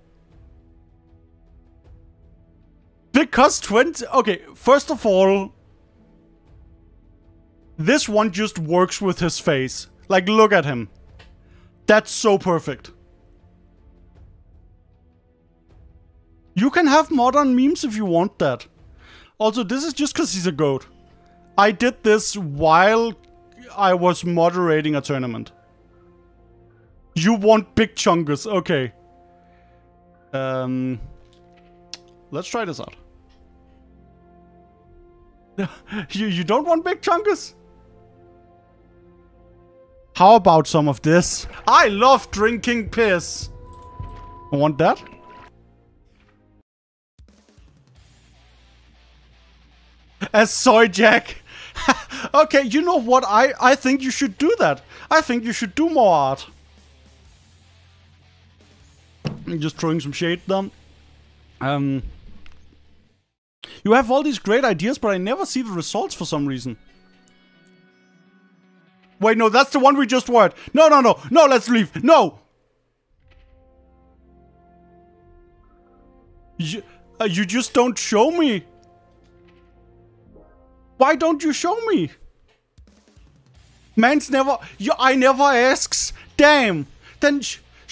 Because 20... Okay, first of all... This one just works with his face. Like, look at him. That's so perfect. You can have modern memes if you want that. Also, this is just because he's a goat. I did this while I was moderating a tournament. You want big chungus, okay. Let's try this out. You don't want big chungus? How about some of this? I love drinking piss. Want that? As soy jack. Okay, you know what? I think you should do that. I think you should do more art. I'm just throwing some shade down. You have all these great ideas, but I never see the results for some reason. Wait, no, that's the one we just were at. No, no, no, no, let's leave. No! You just don't show me. Why don't you show me? Man's never... I never asks. Damn. Then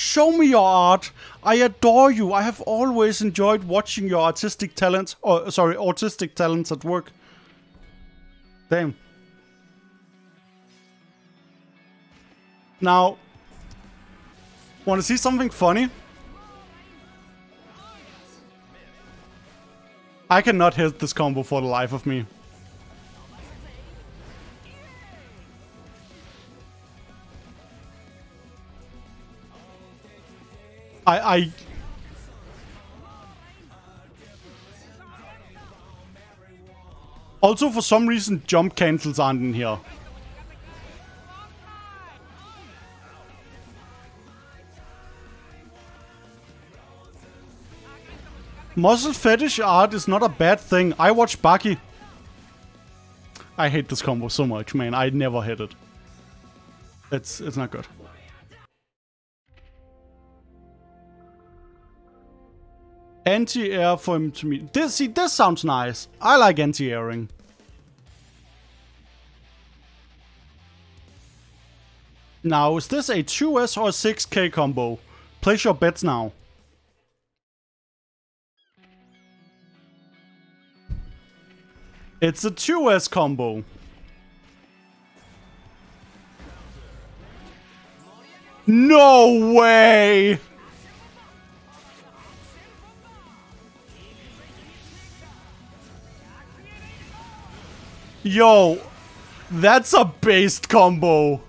Show me your art. I adore you. I have always enjoyed watching your artistic talents, or sorry, autistic talents at work. Damn. Now, want to see something funny? I cannot hit this combo for the life of me. Also, for some reason, jump cancels aren't in here. Muscle fetish art is not a bad thing. I watch Baki. I hate this combo so much, man. I never hit it. It's not good. Anti-air for him to me. This sounds nice. I like anti-airing. Now, is this a 2S or a 6K combo? Place your bets now. It's a 2S combo. No way! Yo, that's a based combo.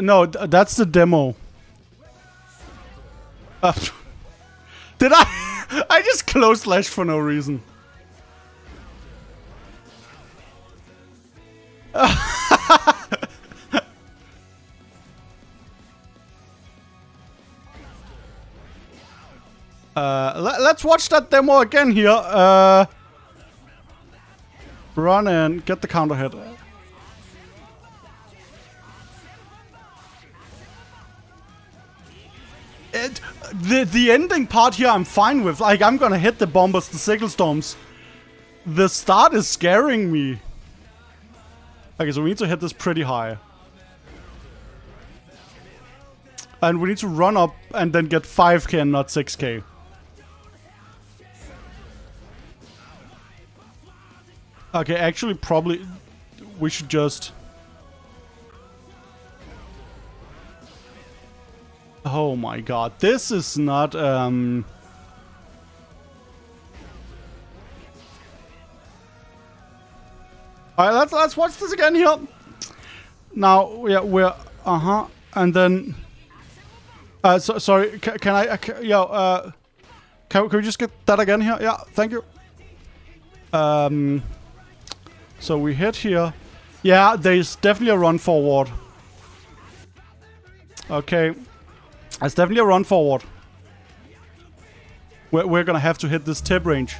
No, that's the demo. Did I? I just close slash for no reason. Let's watch that demo again here. Run and get the counter hit. The ending part here I'm fine with. Like, I'm gonna hit the bombers, the sickle storms. The start is scaring me. Okay, so we need to hit this pretty high. And we need to run up and then get 5K and not 6K. Okay, actually, probably we should just... Oh my god, this is not, Alright, let's watch this again here. Now, yeah, we're... Uh-huh, and then... so, sorry, can I... yeah, can we just get that again here? Yeah, thank you. So we hit here. Yeah, there's definitely a run forward. Okay. There's definitely a run forward. We're gonna have to hit this tip range.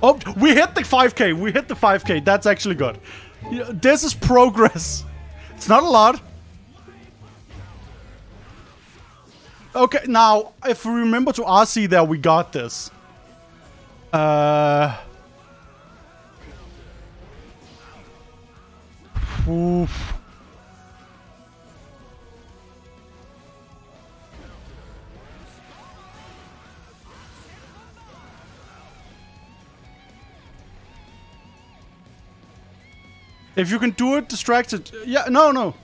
Oh, we hit the 5K. We hit the 5K. That's actually good. This is progress. It's not a lot. Okay, now, if we remember to RC there, we got this. Oof. If you can do it distracted... Yeah, no.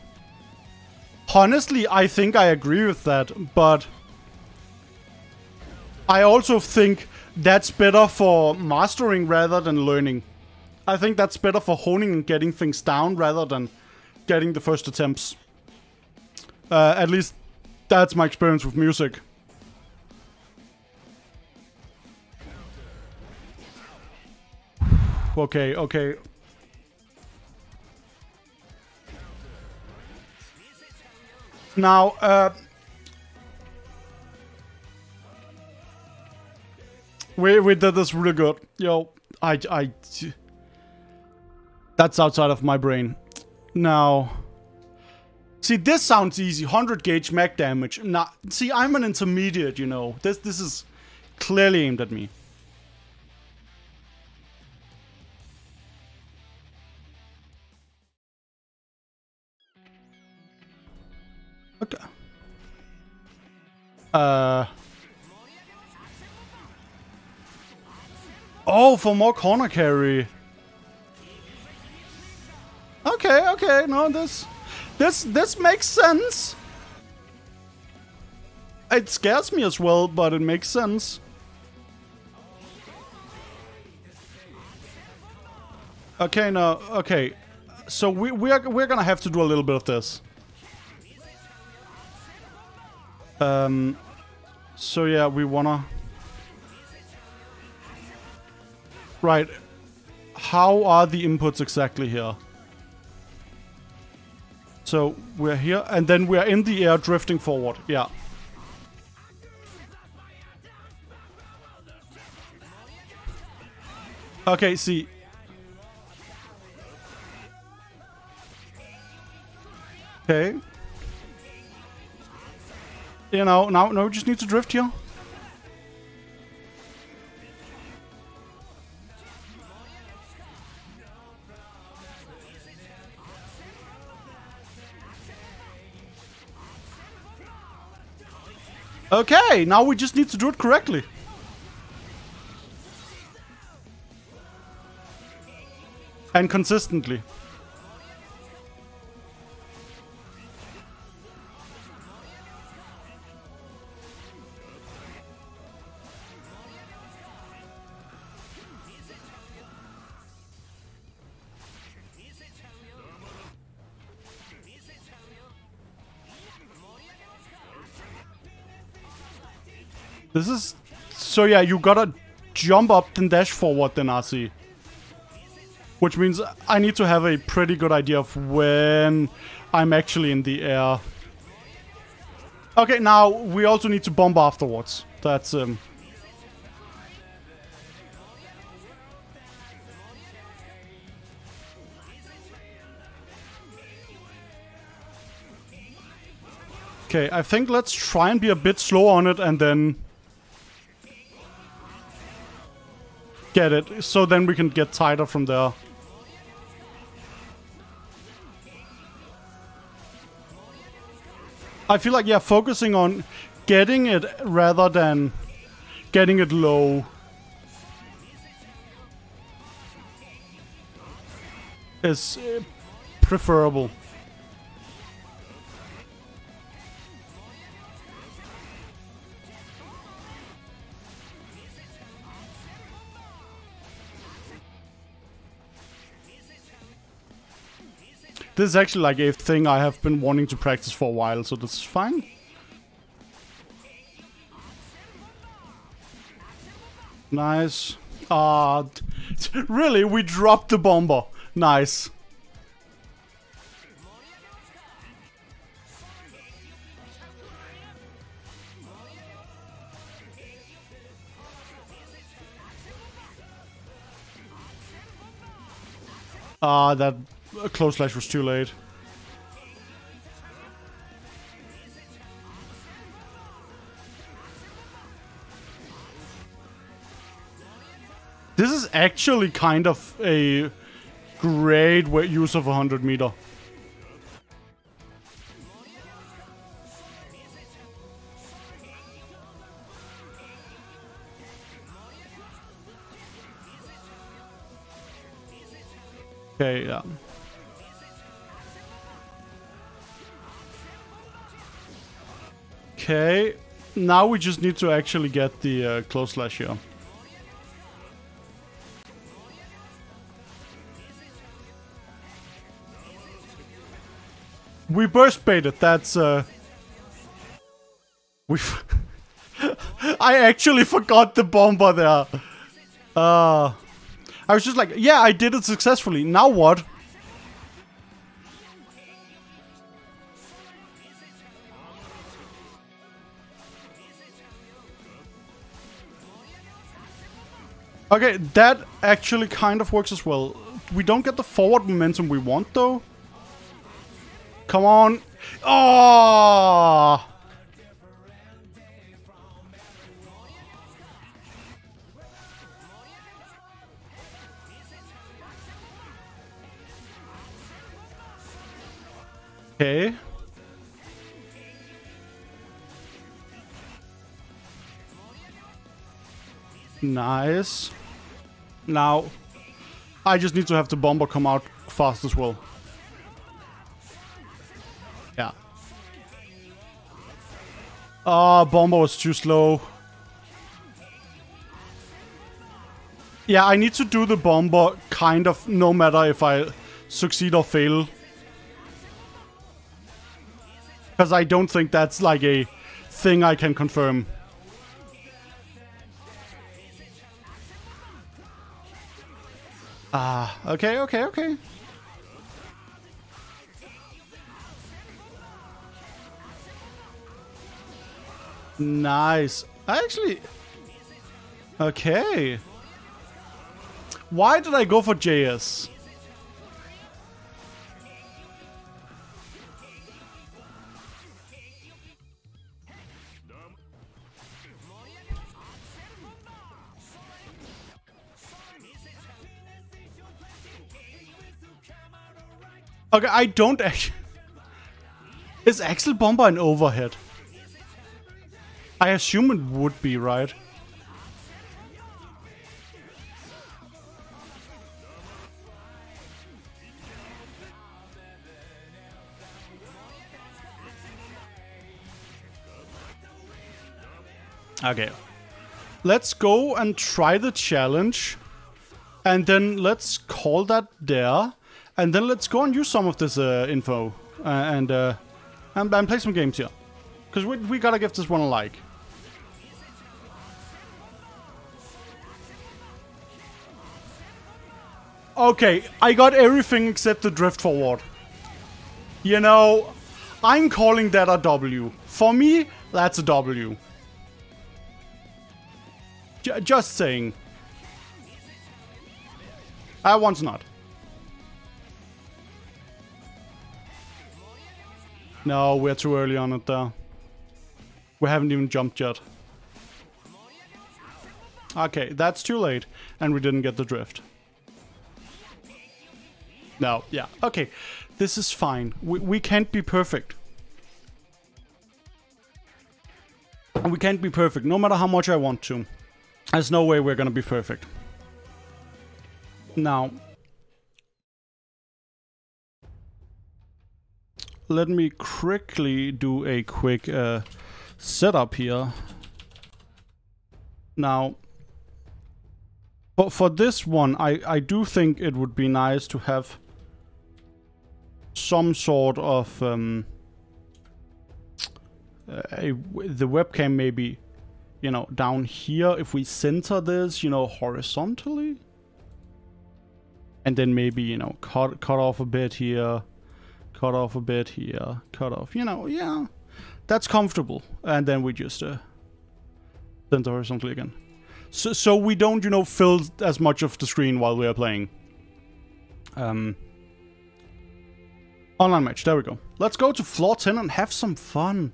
Honestly, I think I agree with that, but I also think that's better for mastering rather than learning. I think that's better for honing and getting things down rather than getting the first attempts. At least that's my experience with music. Okay. Now, we did this really good. Yo, I that's outside of my brain. Now, see, this sounds easy. 100 gauge mag damage. Now, see, I'm an intermediate, you know. This is clearly aimed at me. Okay. Oh, for more corner carry. Okay, okay, no, this makes sense. It scares me as well, but it makes sense. Okay, no, okay. So we're gonna have to do a little bit of this. So yeah, we wanna. Right. How are the inputs exactly here? So we're here, and then we're in the air drifting forward. Yeah. Okay, see. Okay. You know, now we just need to drift here. Okay, now we just need to do it correctly. And consistently. This is... So yeah, you gotta jump up and dash forward then, RC. Which means I need to have a pretty good idea of when I'm actually in the air. Okay, now we also need to bomb afterwards. That's... Okay, I think let's try and be a bit slow on it and then... Get it, so then we can get tighter from there. I feel like, yeah, focusing on getting it rather than getting it low is preferable. This is actually like a thing I have been wanting to practice for a while, so this is fine. Nice. Really? We dropped the bomber. Nice. That... A close slash was too late. This is actually kind of a great use of 100 meter. Okay, yeah. Okay, now we just need to actually get the close slash here. We burst baited, that's... I actually forgot the bomber there. I was just like, yeah, I did it successfully, now what? Okay, that actually kind of works as well. We don't get the forward momentum we want, though. Come on. Oh! Okay. Nice. Now, I just need to have the bomber come out fast as well. Yeah. Oh, bomber was too slow. Yeah, I need to do the bomber kind of no matter if I succeed or fail. Because I don't think that's like a thing I can confirm. Ah, okay, okay, okay. Nice. Actually... Okay. Why did I go for JS? Okay, I don't actually... Is Axl Bomber an overhead? I assume it would be, right? Okay. Let's go and try the challenge. And then let's call that there. And then let's go and use some of this info and play some games here. Because we gotta give this one a like. Okay, I got everything except the drift forward. You know, I'm calling that a W. For me, that's a W. Just saying. I once not. No, we're too early on it there. We haven't even jumped yet. Okay, that's too late. And we didn't get the drift. No, yeah, okay. This is fine. We can't be perfect. We can't be perfect, no matter how much I want to. There's no way we're gonna be perfect. Now... Let me quickly do a quick setup here. Now, for this one, I do think it would be nice to have some sort of the webcam maybe, you know, down here. If we center this, you know, horizontally, and then maybe, you know, cut off a bit here. Cut off a bit here, cut off, you know, yeah, that's comfortable. And then we just center horizontally again. So we don't, you know, fill as much of the screen while we are playing. Online match, there we go. Let's go to floor 10 and have some fun.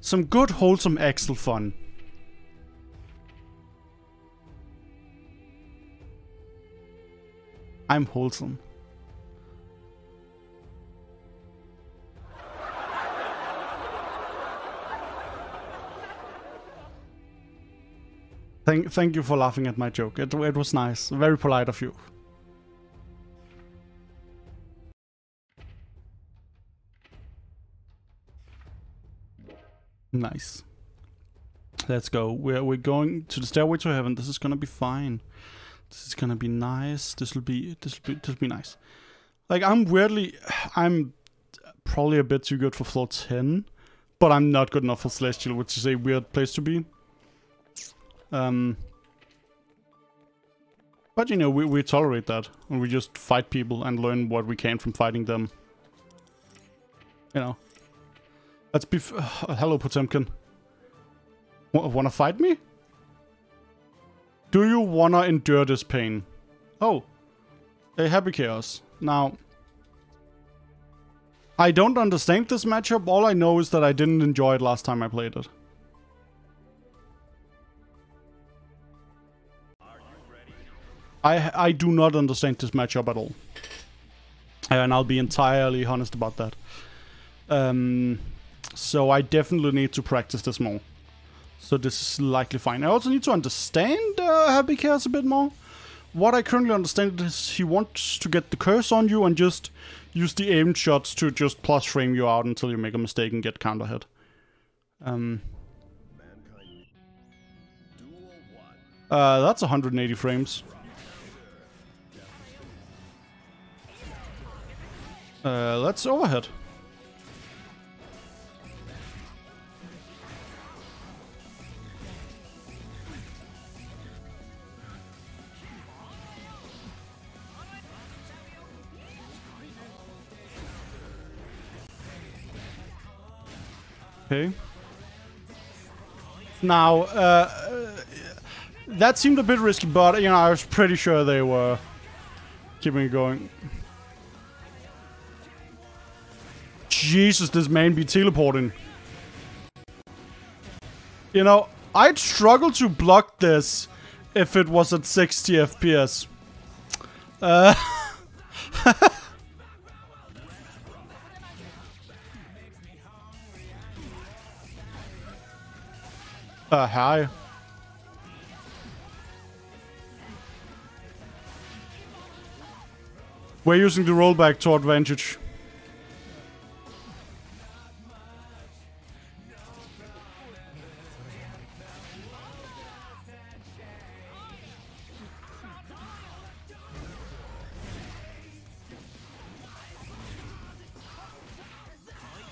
Some good wholesome Axl fun. I'm wholesome. Thank you for laughing at my joke. It was nice. Very polite of you. Nice. Let's go. We're going to the stairway to heaven. This is gonna be fine. This is gonna be nice. This'll be nice. Like, I'm probably a bit too good for floor 10, but I'm not good enough for Celestial, which is a weird place to be. But you know, we tolerate that, and we just fight people and learn what we can from fighting them. You know, let's be. Hello, Potemkin. Wanna fight me? Do you wanna endure this pain? Oh, hey, Happy Chaos. Now, I don't understand this matchup. All I know is that I didn't enjoy it last time I played it. I do not understand this matchup at all, and I'll be entirely honest about that. So I definitely need to practice this more. So this is likely fine. I also need to understand Happy Chaos a bit more. What I currently understand is he wants to get the curse on you and just use the aimed shots to just plus frame you out until you make a mistake and get counter hit. That's 180 frames. Let's overhead. Okay. Now, that seemed a bit risky, but, you know, I was pretty sure they were keeping it going. Jesus, this man be teleporting. You know, I'd struggle to block this if it was at 60 FPS. Hi. We're using the rollback to advantage.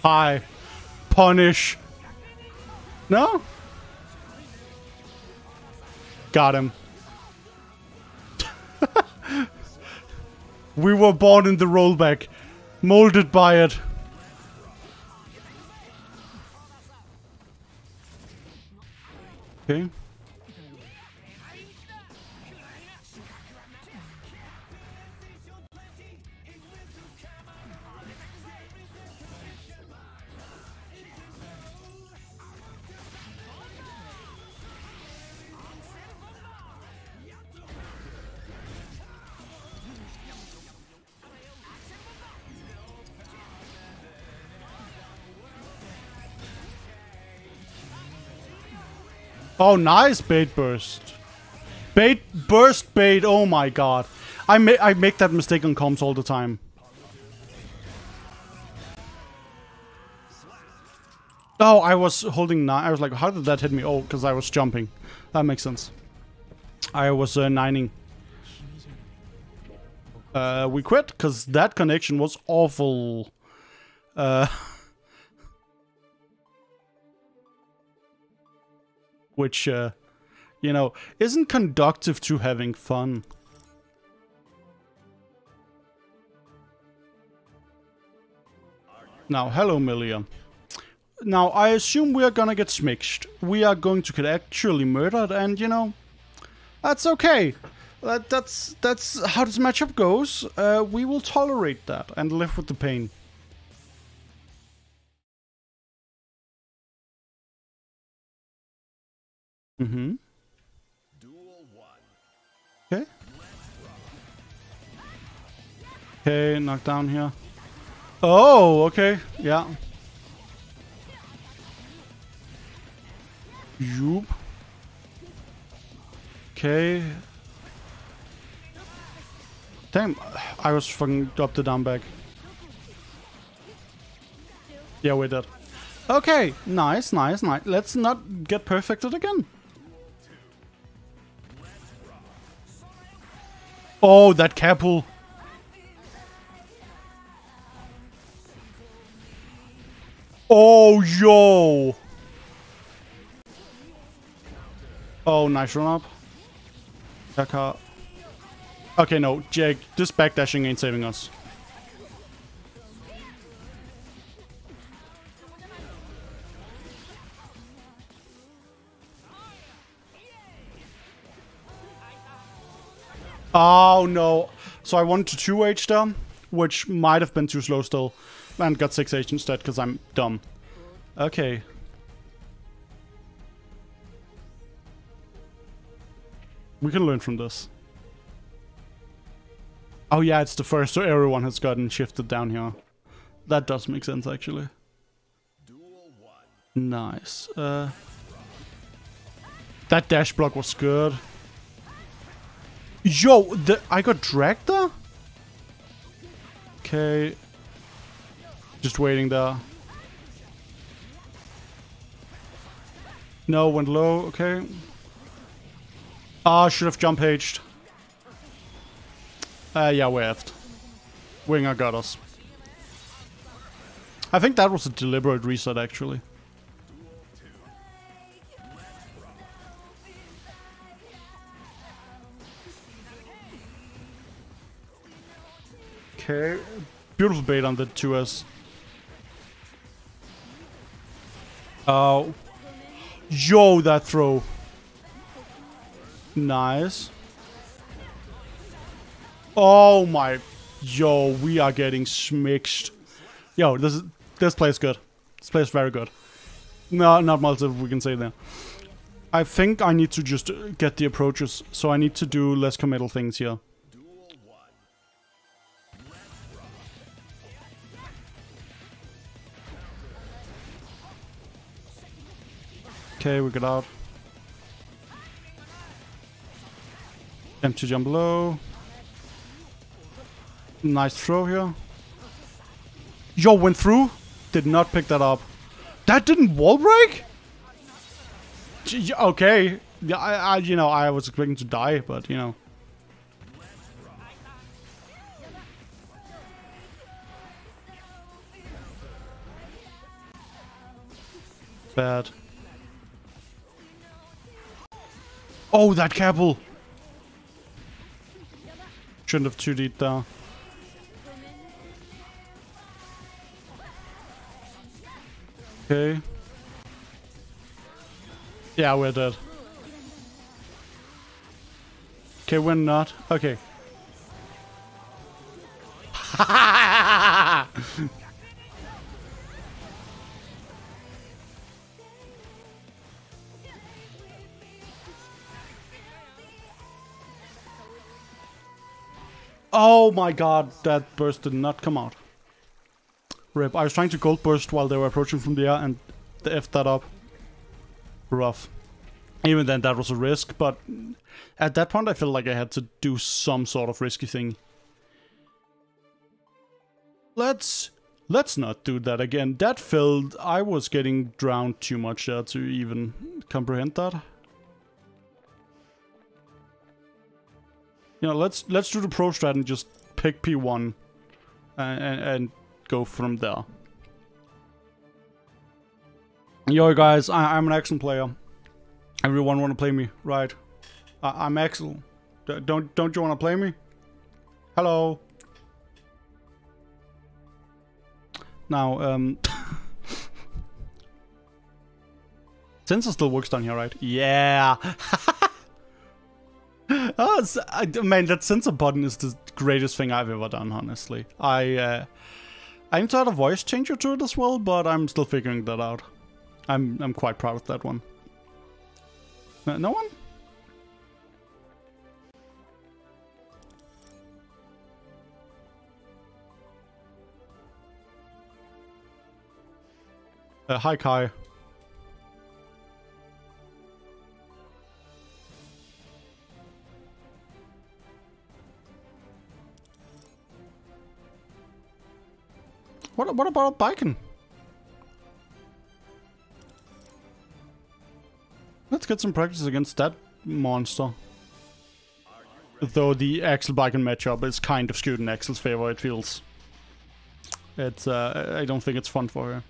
Hi. Punish. No? Got him. We were born in the rollback, molded by it. Okay. Oh, nice bait burst. Bait burst bait, oh my god. I make that mistake on comms all the time. Oh, I was holding 9. I was like, how did that hit me? Oh, because I was jumping. That makes sense. I was 9ing. We quit, because that connection was awful. Which, you know, isn't conducive to having fun. Now, hello, Millia. Now, I assume we are gonna get smished. We are going to get actually murdered, and, you know, that's okay. That's how this matchup goes. We will tolerate that and live with the pain. Mm-hmm. Okay. Okay, knock down here. Oh, okay. Yeah. Yoop. Okay. Damn, I was fucking up the down back. Yeah, we're dead. Okay, nice, nice, nice. Let's not get perfected again. Oh, that Capul. Oh, yo. Oh, nice run up. Taka. Okay, no, Jake, this backdashing ain't saving us. Oh, no. So I wanted to 2H them, which might have been too slow still. And got 6H instead, because I'm dumb. Okay. We can learn from this. Oh, yeah, it's the first, so everyone has gotten shifted down here. That does make sense, actually. Nice. That dash block was good. Yo, I got dragged there? Okay. Just waiting there. No, went low, okay. Ah, should have jump haged. Yeah, we effed. Winger got us. I think that was a deliberate reset, actually. Okay. Beautiful bait on the 2S. Oh. Yo, that throw. Nice. Oh my. Yo, we are getting smixed. Yo, this play is good. This play is very good. No, not much if we can say that. I think I need to just get the approaches. So I need to do less committal things here. Okay, we got out. Attempt to jump low. Nice throw here. Yo, went through. Did not pick that up. That didn't wall break? Okay. Yeah, I you know, I was expecting to die, but, you know. Bad. Oh, that Capel! Shouldn't have 2D'd there. Okay. Yeah, we're dead. Okay, we're not. Okay. Oh my god, that burst did not come out. Rip. I was trying to gold burst while they were approaching from the air and they F'd that up. Rough. Even then, that was a risk, but at that point I felt like I had to do some sort of risky thing. Let's not do that again. That felt... I was getting drowned too much there to even comprehend that. You know, let's do the pro strat and just pick P1 and go from there. Yo guys, I'm an Axl player. Everyone wanna play me, right? I'm Axl. Don't you wanna play me? Hello. Now, sensor still works down here, right? Yeah. Oh, man, that sensor button is the greatest thing I've ever done, honestly. I tried a voice changer to it as well, but I'm still figuring that out. I'm quite proud of that one. No one? Hi, Kai. What about Baiken? Let's get some practice against that monster. Though the Axl Baiken matchup is kind of skewed in Axel's favor, it feels. It's I don't think it's fun for her.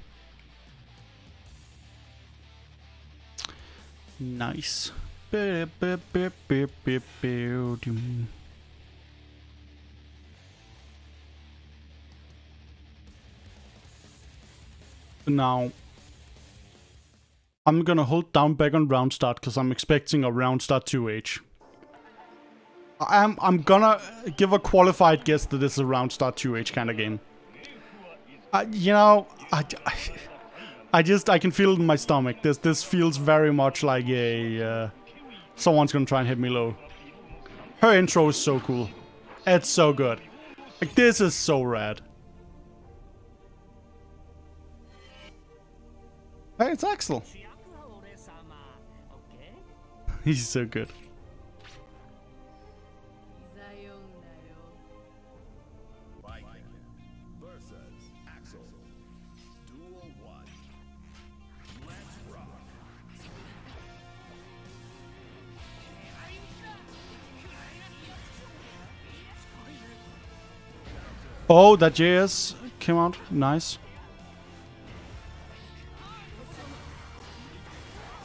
Nice. Now, I'm gonna hold down back on round start because I'm expecting a round start 2H. I'm gonna give a qualified guess that this is a round start 2H kind of game. You know, I can feel it in my stomach. This feels very much like a someone's gonna try and hit me low. Her intro is so cool. It's so good. Like, this is so rad. Hey, it's Axl. He's so good. Baiken versus Axl. Duel 1. Let's rock. Oh, that JS came out. Nice.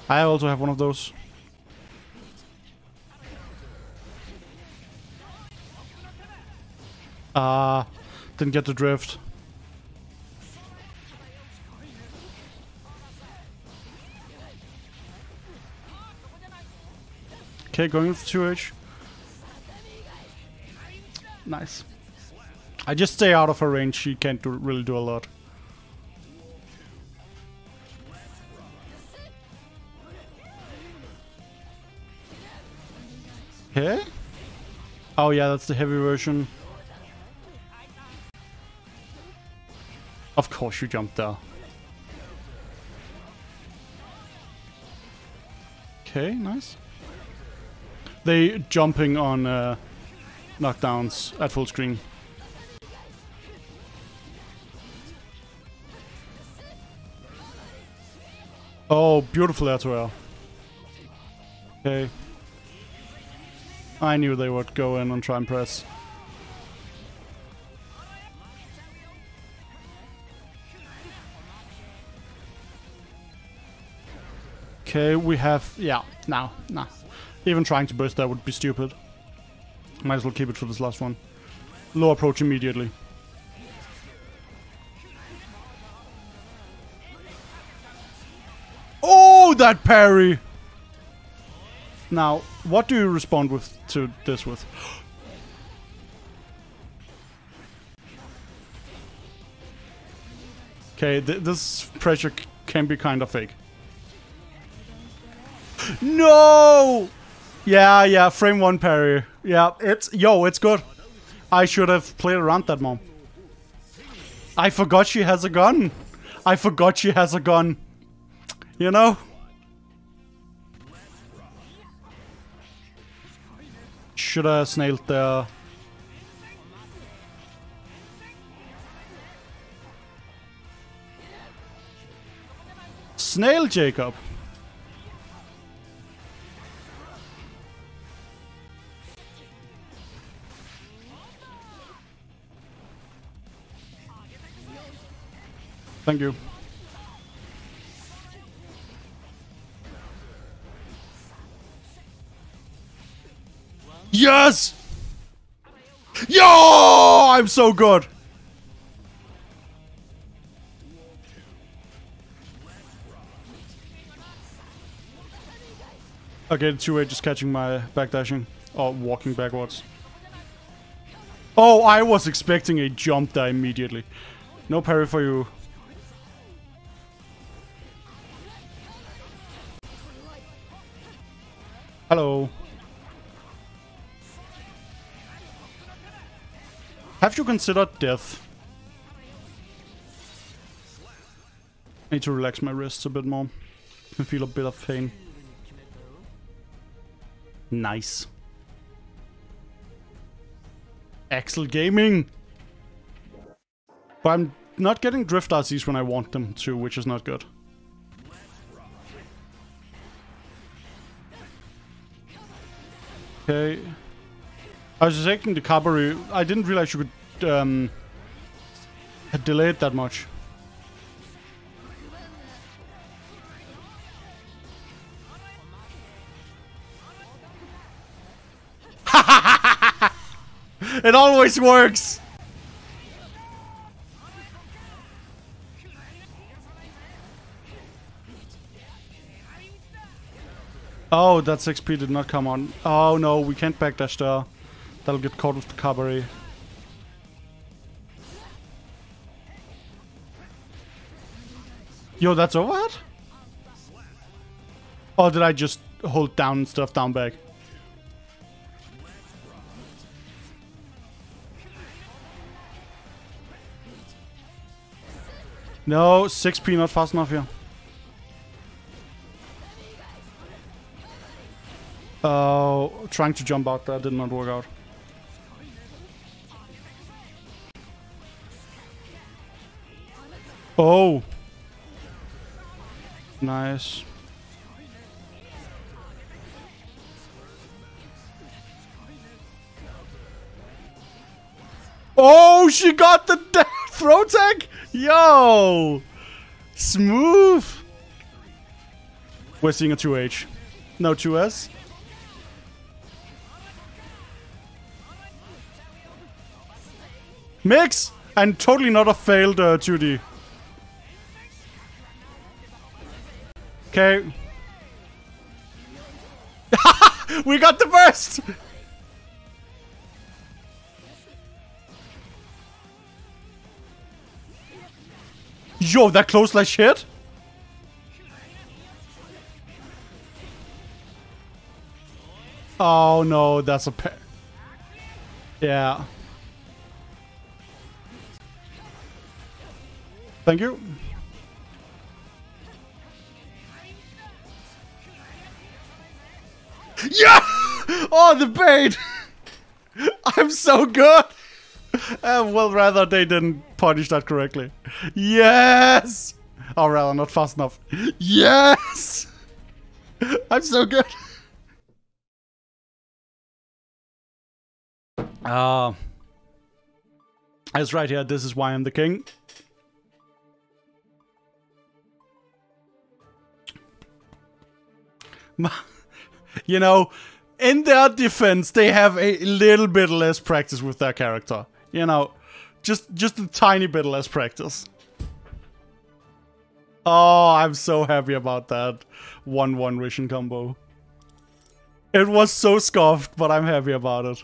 I also have one of those. Ah, didn't get the drift. Okay, going with 2H. Nice. I just stay out of her range. She can't really do a lot. Okay. Oh yeah, that's the heavy version. Of course you jumped there. Okay, nice. They jumping on knockdowns at full screen. Oh, beautiful air to air. Okay. I knew they would go in and try and press. Okay, we have... yeah, no, nah. Even trying to burst that would be stupid. Might as well keep it for this last one. Low approach immediately. Oh, that parry! Now, what do you respond with to this with? Okay, this pressure can be kind of fake. No! Yeah, frame one parry. Yeah, it's good. I should have played around that more. I forgot she has a gun. You know? Should have snailed there. Snail Jacob. Thank you. Yes! Yo! I'm so good! Okay, the 2A just catching my backdashing. Oh, walking backwards. Oh, I was expecting a jump there immediately. No parry for you. Hello. Have you considered death? I need to relax my wrists a bit more. I feel a bit of pain. Nice. Axl Gaming! But I'm not getting drift RCs when I want them to, which is not good. Okay. I was taking the cavalry. I didn't realize you could delay it that much. It always works. Oh, that 6P did not come on. Oh no, we can't backdash there. That'll get caught with the cavalry. Yo, that's overhead? Or did I just hold down and stuff down back? No, 6P not fast enough here. Trying to jump out, that did not work out. Oh! Nice. Oh, she got the throw tech? Yo! Smooth! We're seeing a 2H. No 2S. Mix! And totally not a failed 2D. Okay. We got the burst! Yo, that close like shit? Oh no, that's a pa- yeah. Thank you. Yeah! Oh, the bait! I'm so good! Well, rather they didn't punish that correctly. Yes! Or rather, not fast enough. Yes! I'm so good! It's right here, this is why I'm the king. You know, in their defense, they have a little bit less practice with their character. You know, just a tiny bit less practice. Oh, I'm so happy about that 1-1 Rishin combo. It was so scuffed, but I'm happy about it.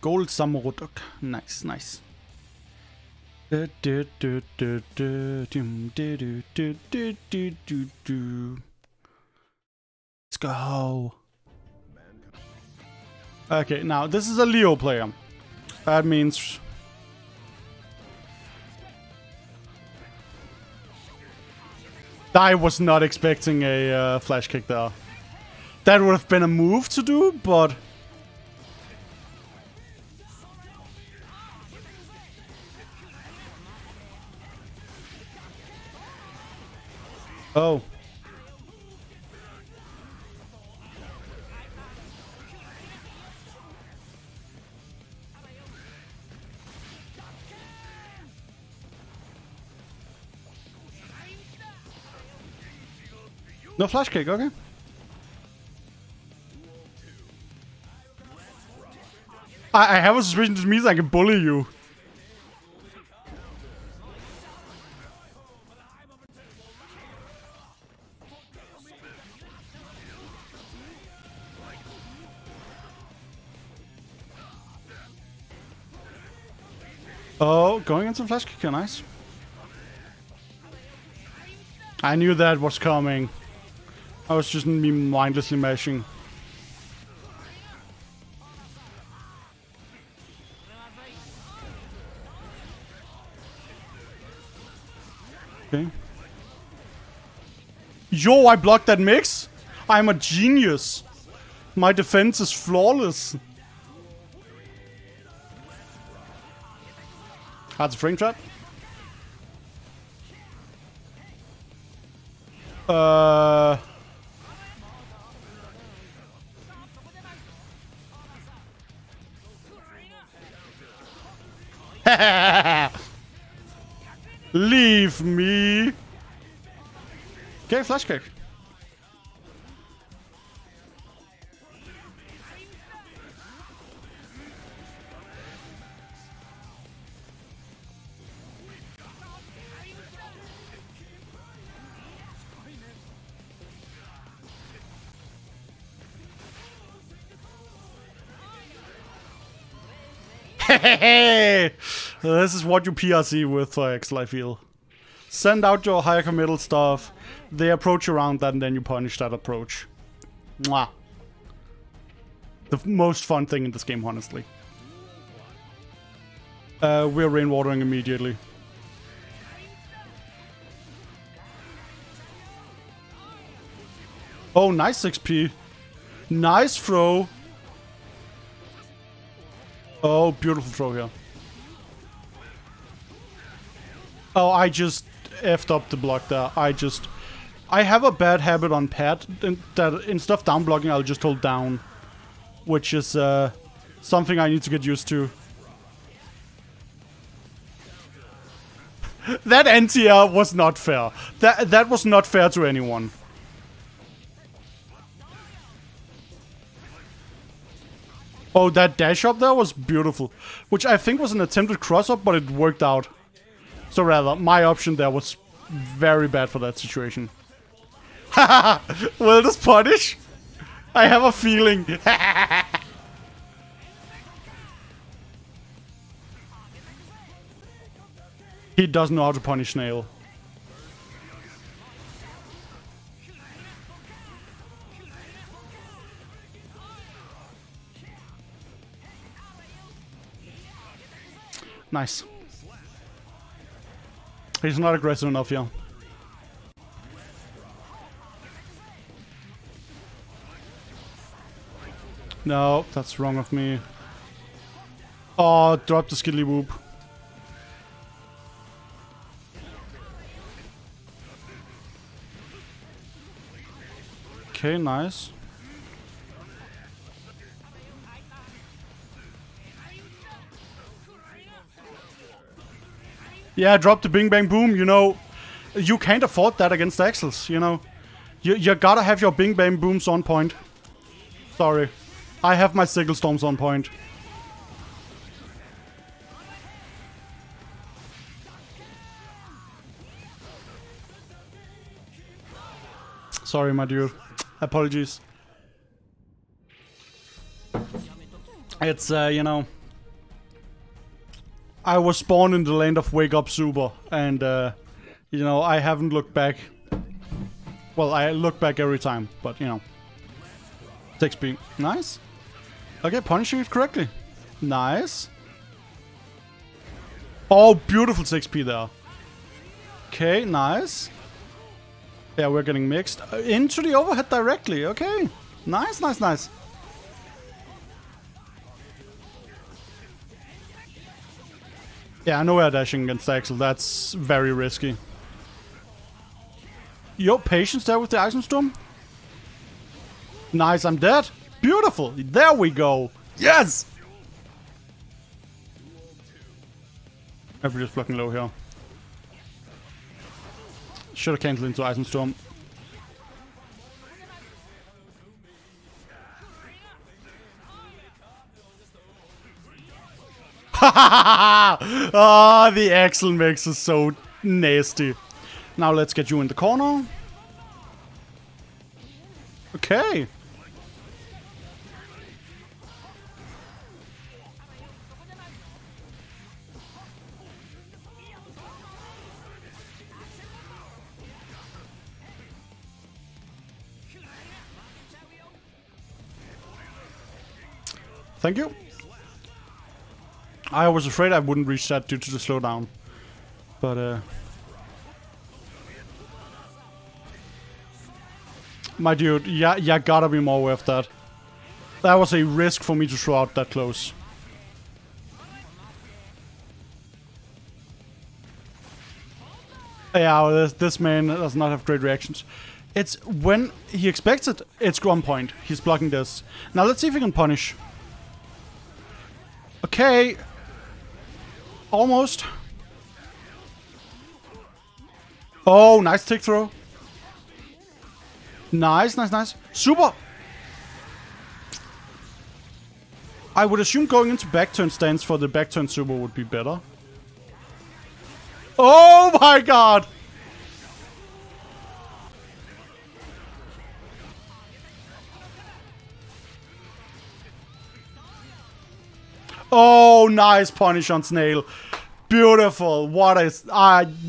Gold Samurudok. Nice, nice. Let's go. Okay, now this is a Leo player. That means I was not expecting a flash kick there. That would have been a move to do, but oh. No flash kick, okay. I have a suspicion this means I can bully you. Oh, going into flash kick, nice. I knew that was coming. I was just me mindlessly mashing. Okay. Yo, I blocked that mix. I'm a genius. My defense is flawless. That's a frame trap. Leave me. Okay, flash kick. Hey, this is what you PRC with for Axl, I feel. Send out your higher committal stuff, they approach around that, and then you punish that approach. Mwah. The most fun thing in this game, honestly. We're rainwatering immediately. Oh, nice XP. Nice throw. Oh, beautiful throw here. Oh, I just effed up the block there. I have a bad habit on pad that instead of down blocking, I'll just hold down, which is something I need to get used to. That anti-air was not fair. That was not fair to anyone. Oh, that dash up there was beautiful, which I think was an attempted cross up, but it worked out. So rather, my option there was very bad for that situation. Haha! Will this punish? I have a feeling. He doesn't know how to punish Nail. Nice. He's not aggressive enough, yeah. No, that's wrong of me. Oh, drop the skidly whoop. Okay, nice. Yeah, drop the bing bang boom, you know. You can't afford that against Axls, you know. You gotta have your bing bang booms on point. Sorry. I have my sickle storms on point. Sorry, my dude. Apologies. It's, you know, I was born in the land of Wake Up Super, and, you know, I haven't looked back. Well, I look back every time, but, you know. 6B. Nice. Okay, punishing it correctly. Nice. Oh, beautiful 6P there. Okay, nice. Yeah, we're getting mixed. Into the overhead directly. Okay. Nice, nice, nice. Yeah, I know we're dashing against Axl. That's very risky. Your patience there with the Ice Storm. Nice, I'm dead. Beautiful. There we go. Yes! We're just blocking low here. Should have canceled into Ice and Storm. Ah, oh, the Axl mix is so nasty. Now let's get you in the corner. Okay. Thank you. I was afraid I wouldn't reach that due to the slowdown, but my dude, yeah, gotta be more aware of that. That was a risk for me to throw out that close. Yeah, this man does not have great reactions. It's when he expects it, it's on point. He's blocking this. Now let's see if he can punish. Okay, almost. Oh, nice tick throw. Nice, nice, nice. Super. I would assume going into back turn stance for the back turn super would be better. Oh my god. Oh, nice punish on Snail. Beautiful. What is...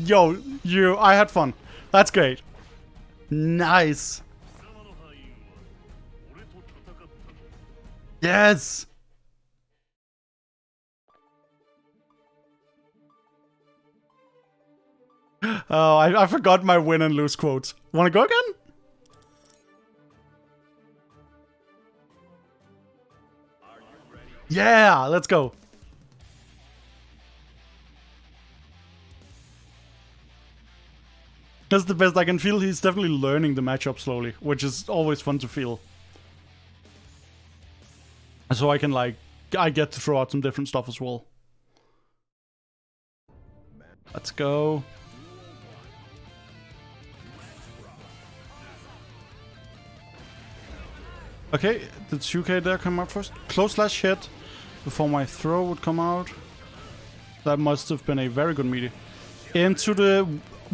yo, you... I had fun. That's great. Nice. Yes. Oh, I forgot my win and lose quotes. Wanna go again? Yeah, let's go. That's the best. I can feel he's definitely learning the matchup slowly, which is always fun to feel. So I can, like, I get to throw out some different stuff as well. Let's go. Okay, did 2K there come out first? Close slash hit before my throw would come out. That must have been a very good melee. Into the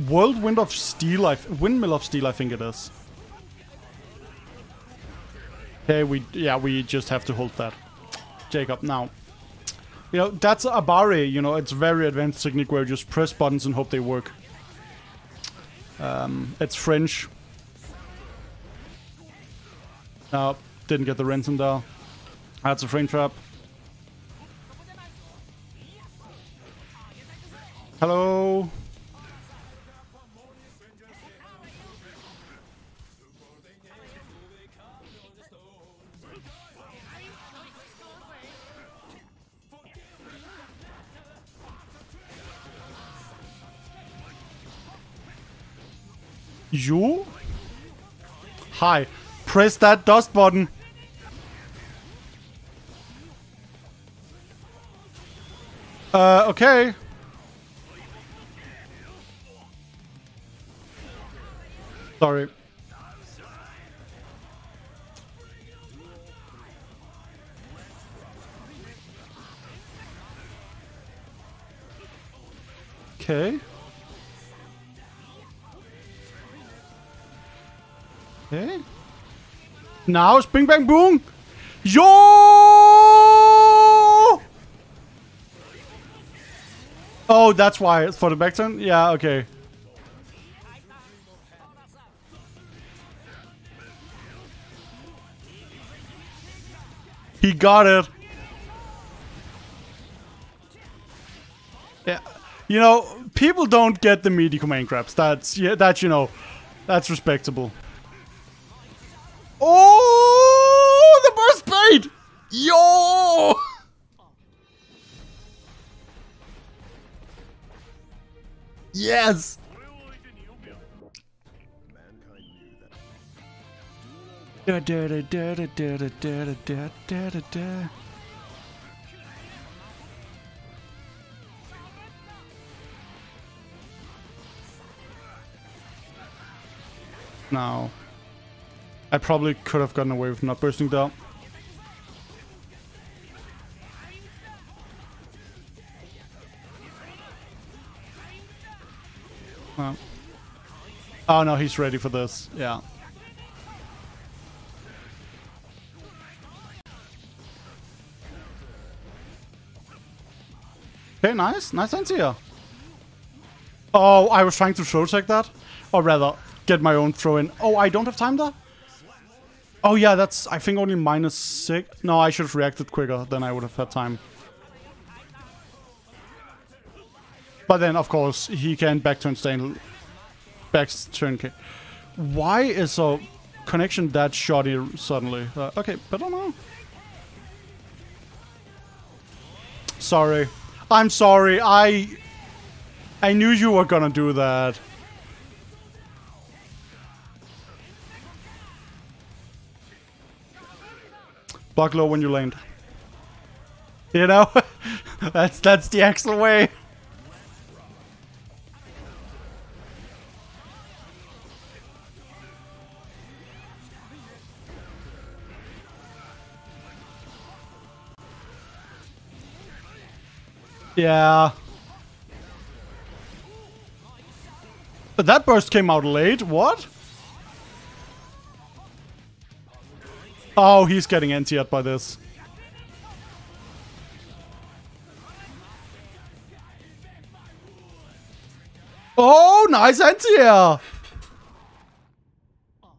whirlwind of steel, windmill of steel, I think it is. Okay, we just have to hold that. Jacob, now. You know, that's Abari, you know, it's very advanced technique where you just press buttons and hope they work. It's French. No, didn't get the Renton down. That's a frame trap. Hello. You? Hi. Press that dust button. Okay. Sorry. Okay. Okay. Now, spring, bang, boom! Yo! Oh, that's why. It's for the back turn? Yeah, okay. He got it. Yeah. You know, people don't get the meaty command grabs. That's, yeah, that's, you know, that's respectable. Oh, the burst blade! Yo! Yes! Da da da da da da da da da da da da. Now. I probably could have gotten away with not bursting down. Oh. Oh no, he's ready for this. Yeah. Okay, nice. Nice end here. Oh, I was trying to throw check that. Or rather, get my own throw in. Oh, I don't have time there? Oh yeah, that's, I think, only -6. No, I should have reacted quicker, then I would have had time. But then, of course, he can back turn stay. Back turn kick. Why is a connection that shoddy suddenly? Okay, but I don't know. Sorry. I'm sorry, I knew you were gonna do that. Block low when you land. You know? that's the Axl way. Yeah. But that burst came out late, what? Oh, he's getting anti-up by this. Oh, nice anti-air!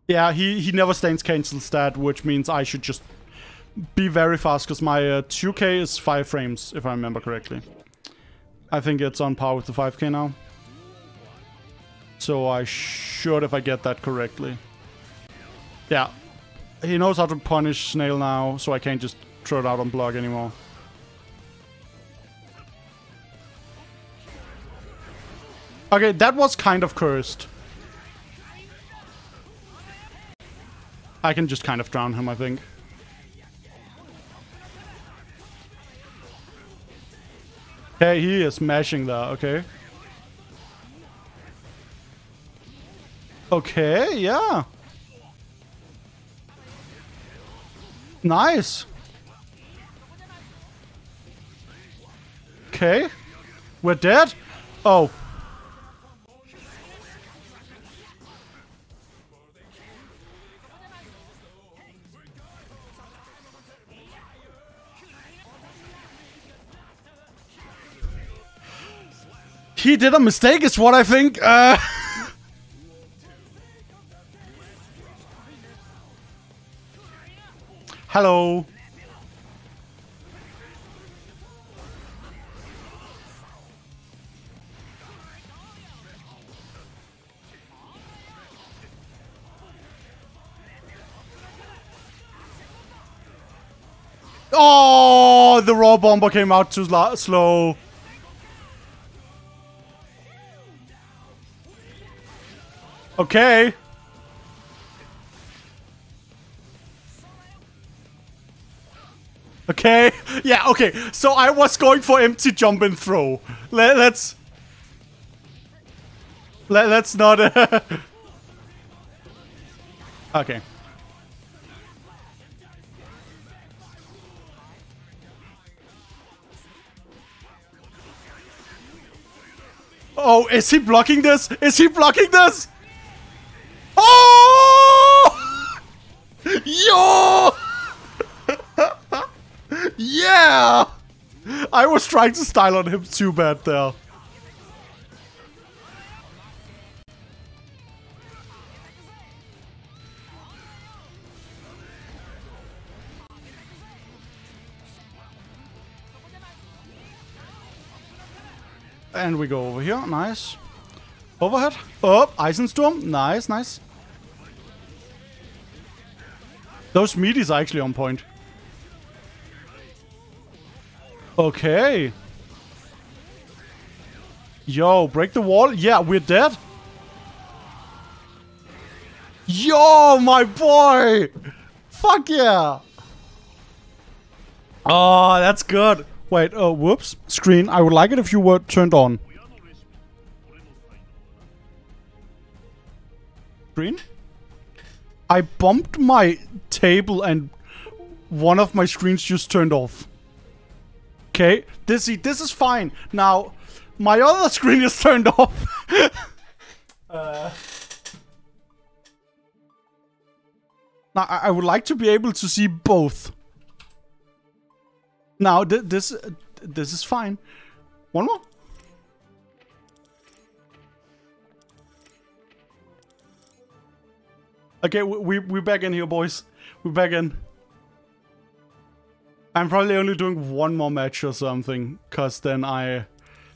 Yeah, he never stains cancels that, which means I should just be very fast, because my 2K is 5 frames, if I remember correctly. I think it's on par with the 5K now. So I should, if I get that correctly. Yeah. He knows how to punish Snail now, so I can't just throw it out on block anymore. Okay, that was kind of cursed. I can just kind of drown him, I think. Okay, he is smashing there, okay. Okay, yeah. Nice. Okay. We're dead? Oh. He did a mistake is what I think. Hello. Oh, the raw bomber came out too slow. Okay. Okay. Yeah, okay. So I was going for empty jump and throw. Let's not... Okay. Oh, is he blocking this? Is he blocking this? Oh! Yo! Yeah! I was trying to style on him too bad there. And we go over here, nice. Overhead, up, Eisensturm, nice, nice. Those meaties are actually on point. Okay. Yo, break the wall. Yeah, we're dead. Yo, my boy. Fuck yeah. Oh, that's good. Wait, oh, whoops. Screen, I would like it if you were turned on. Screen? I bumped my table and one of my screens just turned off. Okay, this is fine. Now, my other screen is turned off. Now, I would like to be able to see both. Now, this is fine. One more. Okay, we're back in here, boys. We're back in. I'm probably only doing one more match or something, because then I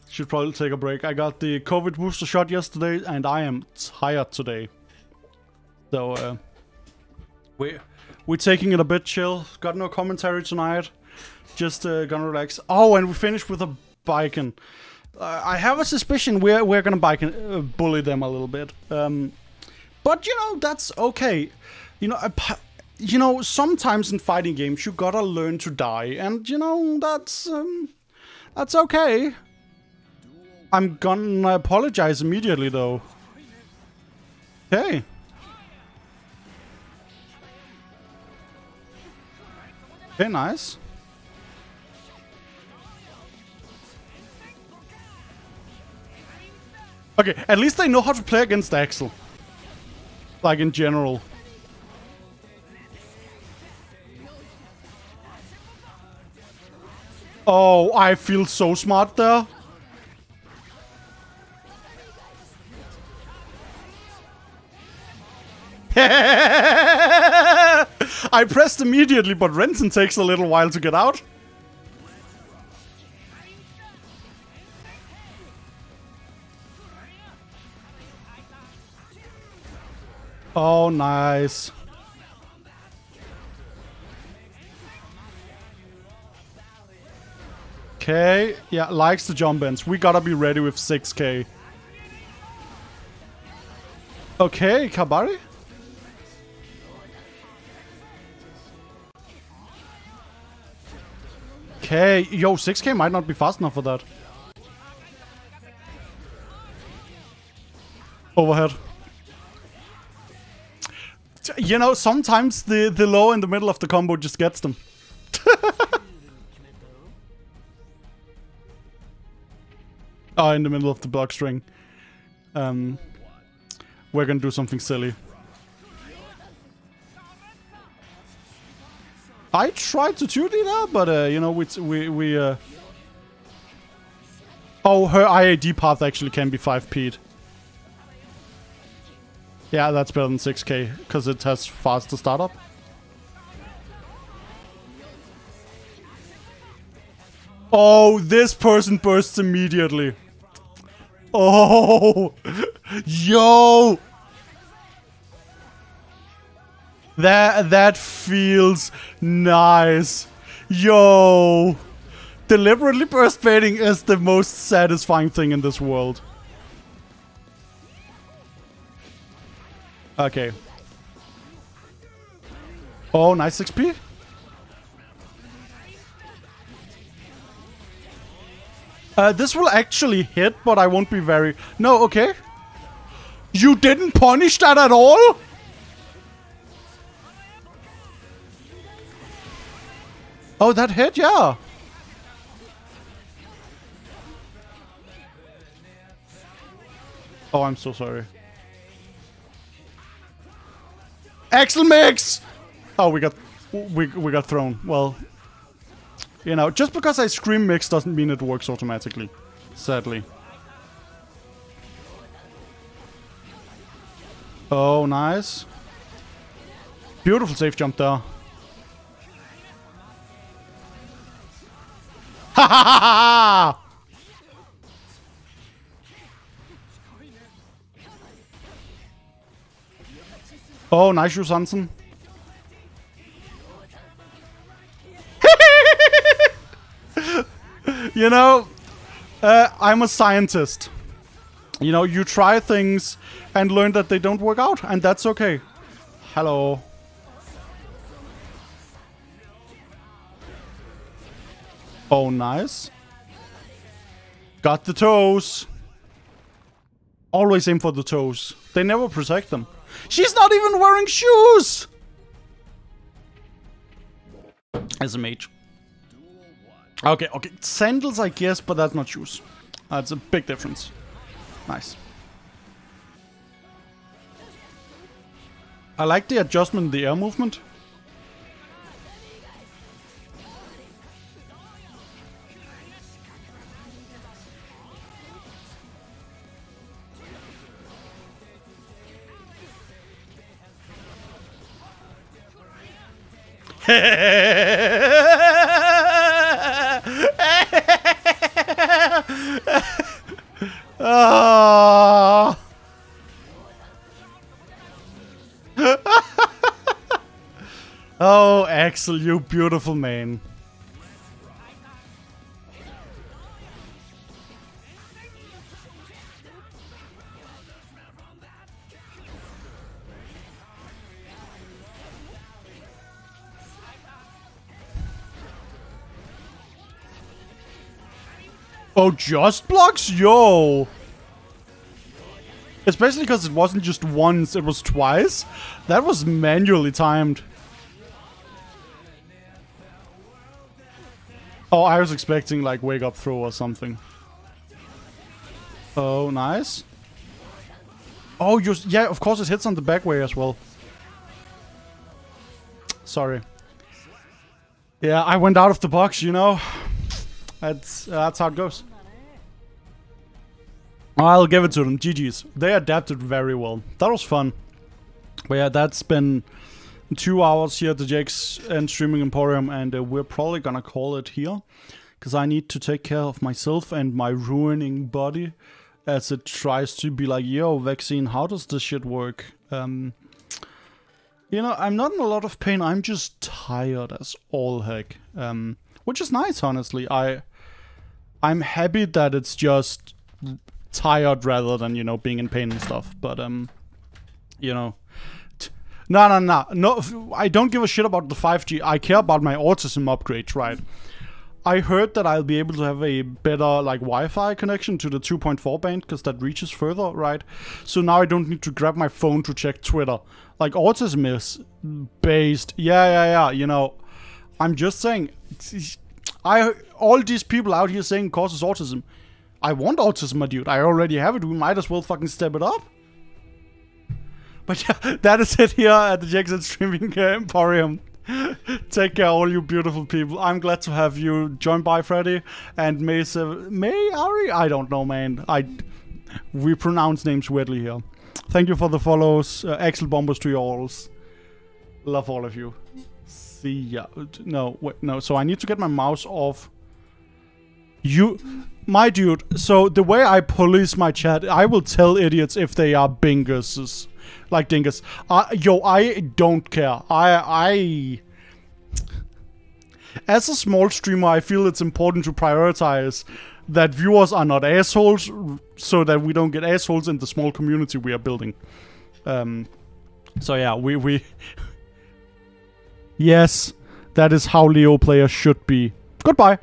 should probably take a break. I got the COVID booster shot yesterday, and I am tired today. So, we're taking it a bit chill. Got no commentary tonight. Just gonna relax. Oh, and we finished with a Baiken. I have a suspicion we're gonna Baiken, bully them a little bit. But, you know, that's okay. You know, sometimes in fighting games, you gotta learn to die. And, you know, that's okay. I'm gonna apologize immediately, though. Okay. Okay, nice. Okay, at least they know how to play against Axl. Like, in general. Oh, I feel so smart there. I pressed immediately, but Renton takes a little while to get out. Oh, nice. Okay, yeah, likes the jump ends. We gotta be ready with 6K. Okay, Kabari? Okay, yo, 6K might not be fast enough for that. Overhead. You know, sometimes the low in the middle of the combo just gets them. Oh, in the middle of the block string. We're gonna do something silly. I tried to 2D there, but you know, we oh, her IAD path actually can be 5P'd. Yeah, that's better than 6K, because it has faster startup. Oh, this person bursts immediately. Oh, yo! That feels nice. Yo! Deliberately burst baiting is the most satisfying thing in this world. Okay. Oh, nice 6P. This will actually hit, but I won't be very... No, okay. You didn't punish that at all? Oh, that hit, yeah. Oh, I'm so sorry. Axl mix. Oh, we got thrown. Well, you know, just because I scream mix doesn't mean it works automatically, sadly. Oh, nice. Beautiful safe jump there. Ha ha ha ha! Oh, nice you, Sanson. You know, I'm a scientist. You know, you try things and learn that they don't work out, and that's okay. Hello. Oh, nice. Got the toes. Always aim for the toes. They never protect them. She's not even wearing shoes! As a mage. Okay, okay. Sandals, I guess, but that's not shoes. That's a big difference. Nice. I like the adjustment in the air movement. Oh. Oh, Axl, you beautiful man. Oh, just blocks? Yo! Especially because it wasn't just once, it was twice. That was manually timed. Oh, I was expecting like wake up throw or something. Oh, nice. Oh, yeah, of course it hits on the back way as well. Sorry. Yeah, I went out of the box, you know. That's how it goes. I'll give it to them. GG's. They adapted very well. That was fun. But yeah, that's been 2 hours here at the Jake's and Streaming Emporium, and we're probably gonna call it here, because I need to take care of myself and my ruining body as it tries to be like, yo, vaccine, how does this shit work? You know, I'm not in a lot of pain. I'm just tired as all heck. Which is nice, honestly. I'm happy that it's just tired rather than, you know, being in pain and stuff. But you know. No, I don't give a shit about the 5G. I care about my autism upgrades, right? I heard that I'll be able to have a better, like, Wi-Fi connection to the 2.4 band, because that reaches further, right? So now I don't need to grab my phone to check Twitter. Like, autism is based. Yeah, you know. I'm just saying, all these people out here saying causes autism. I want autism, my dude. I already have it. We might as well fucking step it up. But yeah, that is it here at the JXN Streaming Emporium. Take care, all you beautiful people. I'm glad to have you joined by Freddy and Mayari. I don't know, man. We pronounce names weirdly here. Thank you for the follows. Axl bombers to your alls. Love all of you. See ya. No, wait, no. So I need to get my mouse off. My dude. So the way I police my chat, I will tell idiots if they are binguses. Like dingus. Yo, I don't care. As a small streamer, I feel it's important to prioritize that viewers are not assholes, so that we don't get assholes in the small community we are building. So yeah, we yes, that is how Leo players should be. Goodbye.